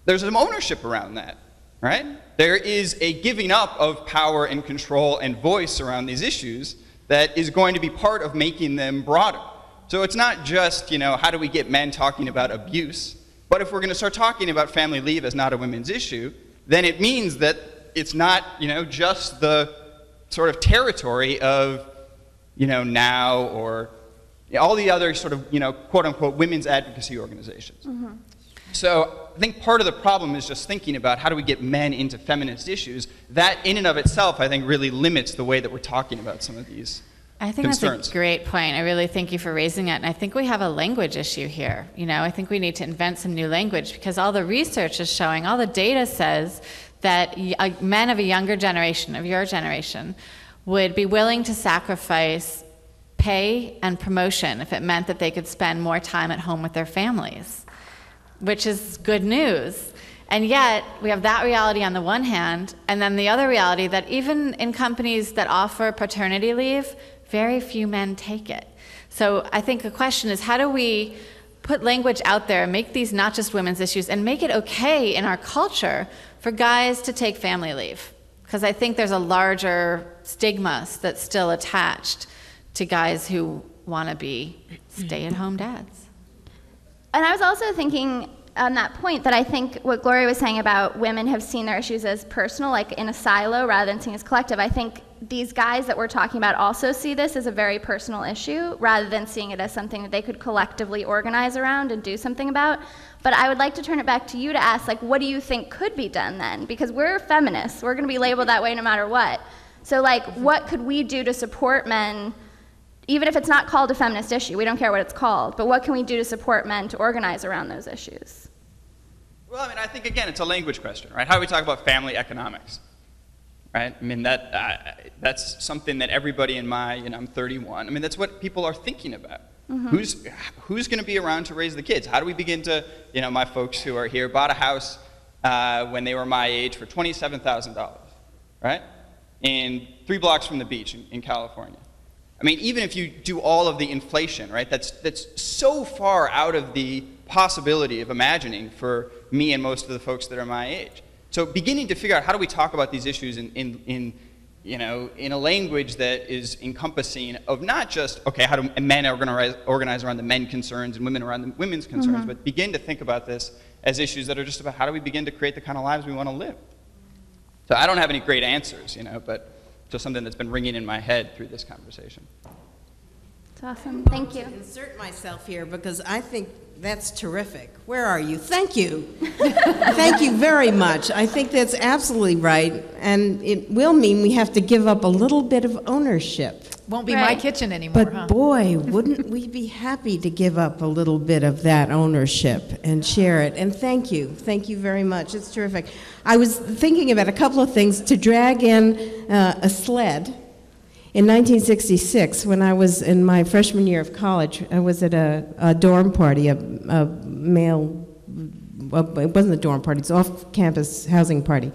there's some ownership around that, right? There is a giving up of power and control and voice around these issues that is going to be part of making them broader. So it's not just, you know, how do we get men talking about abuse, but if we're gonna start talking about family leave as not a women's issue, then it means that it's not, you know, just the sort of territory of, you know, NOW or all the other sort of, you know, quote unquote, women's advocacy organizations. Mm-hmm. So I think part of the problem is just thinking about how do we get men into feminist issues. That in and of itself, I think, really limits the way that we're talking about some of these concerns. I think that's a great point. I really thank you for raising it. And I think we have a language issue here. You know, I think we need to invent some new language, because all the research is showing, all the data says that men of a younger generation, of your generation, would be willing to sacrifice pay and promotion if it meant that they could spend more time at home with their families, which is good news. And yet, we have that reality on the one hand, and then the other reality that even in companies that offer paternity leave, very few men take it. So I think the question is, how do we put language out there, make these not just women's issues, and make it okay in our culture for guys to take family leave? Because I think there's a larger stigma that's still attached to guys who want to be stay-at-home dads. And I was also thinking on that point that I think what Gloria was saying about women have seen their issues as personal, like in a silo, rather than seen as collective. I think these guys that we're talking about also see this as a very personal issue, rather than seeing it as something that they could collectively organize around and do something about. But I would like to turn it back to you to ask, like, what do you think could be done then? Because we're feminists. We're going to be labeled that way no matter what. So, like, what could we do to support men, even if it's not called a feminist issue? We don't care what it's called. But what can we do to support men to organize around those issues? Well, I mean, I think, again, it's a language question, right? How do we talk about family economics? Right? I mean, that's something that everybody in my, you know, I'm 31, I mean, that's what people are thinking about. Mm-hmm. Who's going to be around to raise the kids? How do we begin to, you know, my folks who are here bought a house when they were my age for $27,000, right? And 3 blocks from the beach in California. I mean, even if you do all of the inflation, right, that's so far out of the possibility of imagining for me and most of the folks that are my age. So beginning to figure out how do we talk about these issues in a language that is encompassing of not just, okay, how do men organize around the men concerns and women around the women's concerns, mm-hmm. but begin to think about this as issues that are just about how do we begin to create the kind of lives we want to live. So I don't have any great answers, you know, but just something that's been ringing in my head through this conversation. It's awesome. Thank you. I insert myself here because I think that's terrific. Where are you? Thank you. Thank you very much. I think that's absolutely right. And it will mean we have to give up a little bit of ownership. Won't be right. My kitchen anymore, but huh? Boy, wouldn't we be happy to give up a little bit of that ownership and share it. And thank you. Thank you very much. It's terrific. I was thinking about a couple of things to drag in a sled. In 1966, when I was in my freshman year of college, I was at a dorm party, a male, well, it wasn't a dorm party, it's off-campus housing party.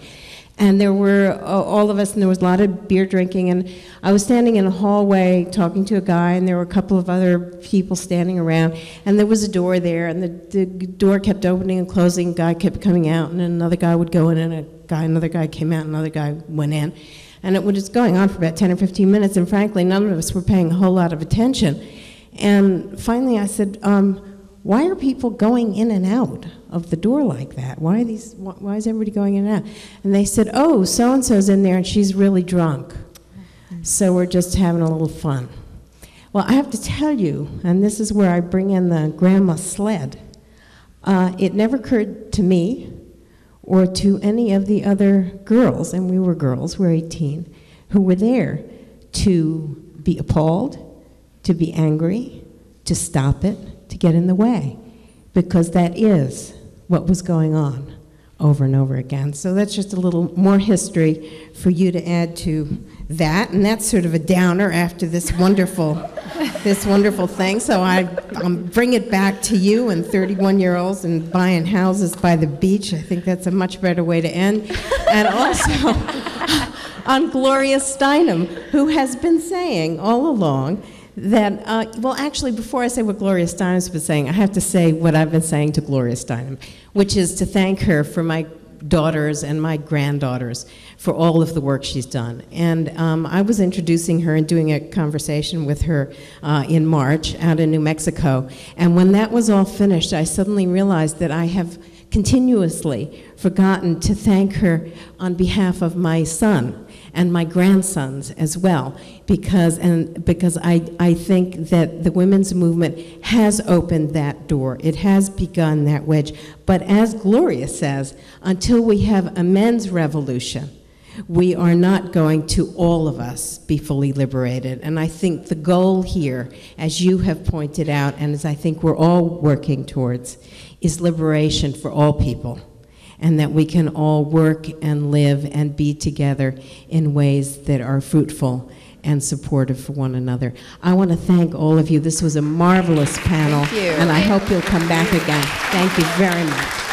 And there were all of us, and there was a lot of beer drinking, and I was standing in a hallway talking to a guy, and there were a couple of other people standing around, and there was a door there, and the door kept opening and closing, a guy kept coming out, and another guy would go in, and another guy came out, another guy went in. And it was going on for about 10 or 15 minutes, and frankly, none of us were paying a whole lot of attention. And finally I said, why are people going in and out of the door like that? Why is everybody going in and out? And they said, oh, so-and-so's in there, and she's really drunk. So we're just having a little fun. Well, I have to tell you, and this is where I bring in the grandma sled, it never occurred to me or to any of the other girls, and we were girls, we were 18, who were there to be appalled, to be angry, to stop it, to get in the way, because that is what was going on over and over again. So that's just a little more history for you to add to that, and that's sort of a downer after this wonderful, this wonderful thing. So I bring it back to you and 31-year-olds and buying houses by the beach. I think that's a much better way to end. And also on Gloria Steinem, who has been saying all along that, well, actually, before I say what Gloria Steinem's been saying, I have to say what I've been saying to Gloria Steinem, which is to thank her for my daughters and my granddaughters for all of the work she's done. And I was introducing her and doing a conversation with her in March out in New Mexico. And when that was all finished, I suddenly realized that I have continuously forgotten to thank her on behalf of my son and my grandsons as well, because I think that the women's movement has opened that door. It has begun that wedge. But as Gloria says, until we have a men's revolution, we are not going to all of us be fully liberated. And I think the goal here, as you have pointed out, and as I think we're all working towards, is liberation for all people, and that we can all work and live and be together in ways that are fruitful and supportive for one another. I want to thank all of you. This was a marvelous panel. Thank you. And I hope you'll come back again. Thank you very much.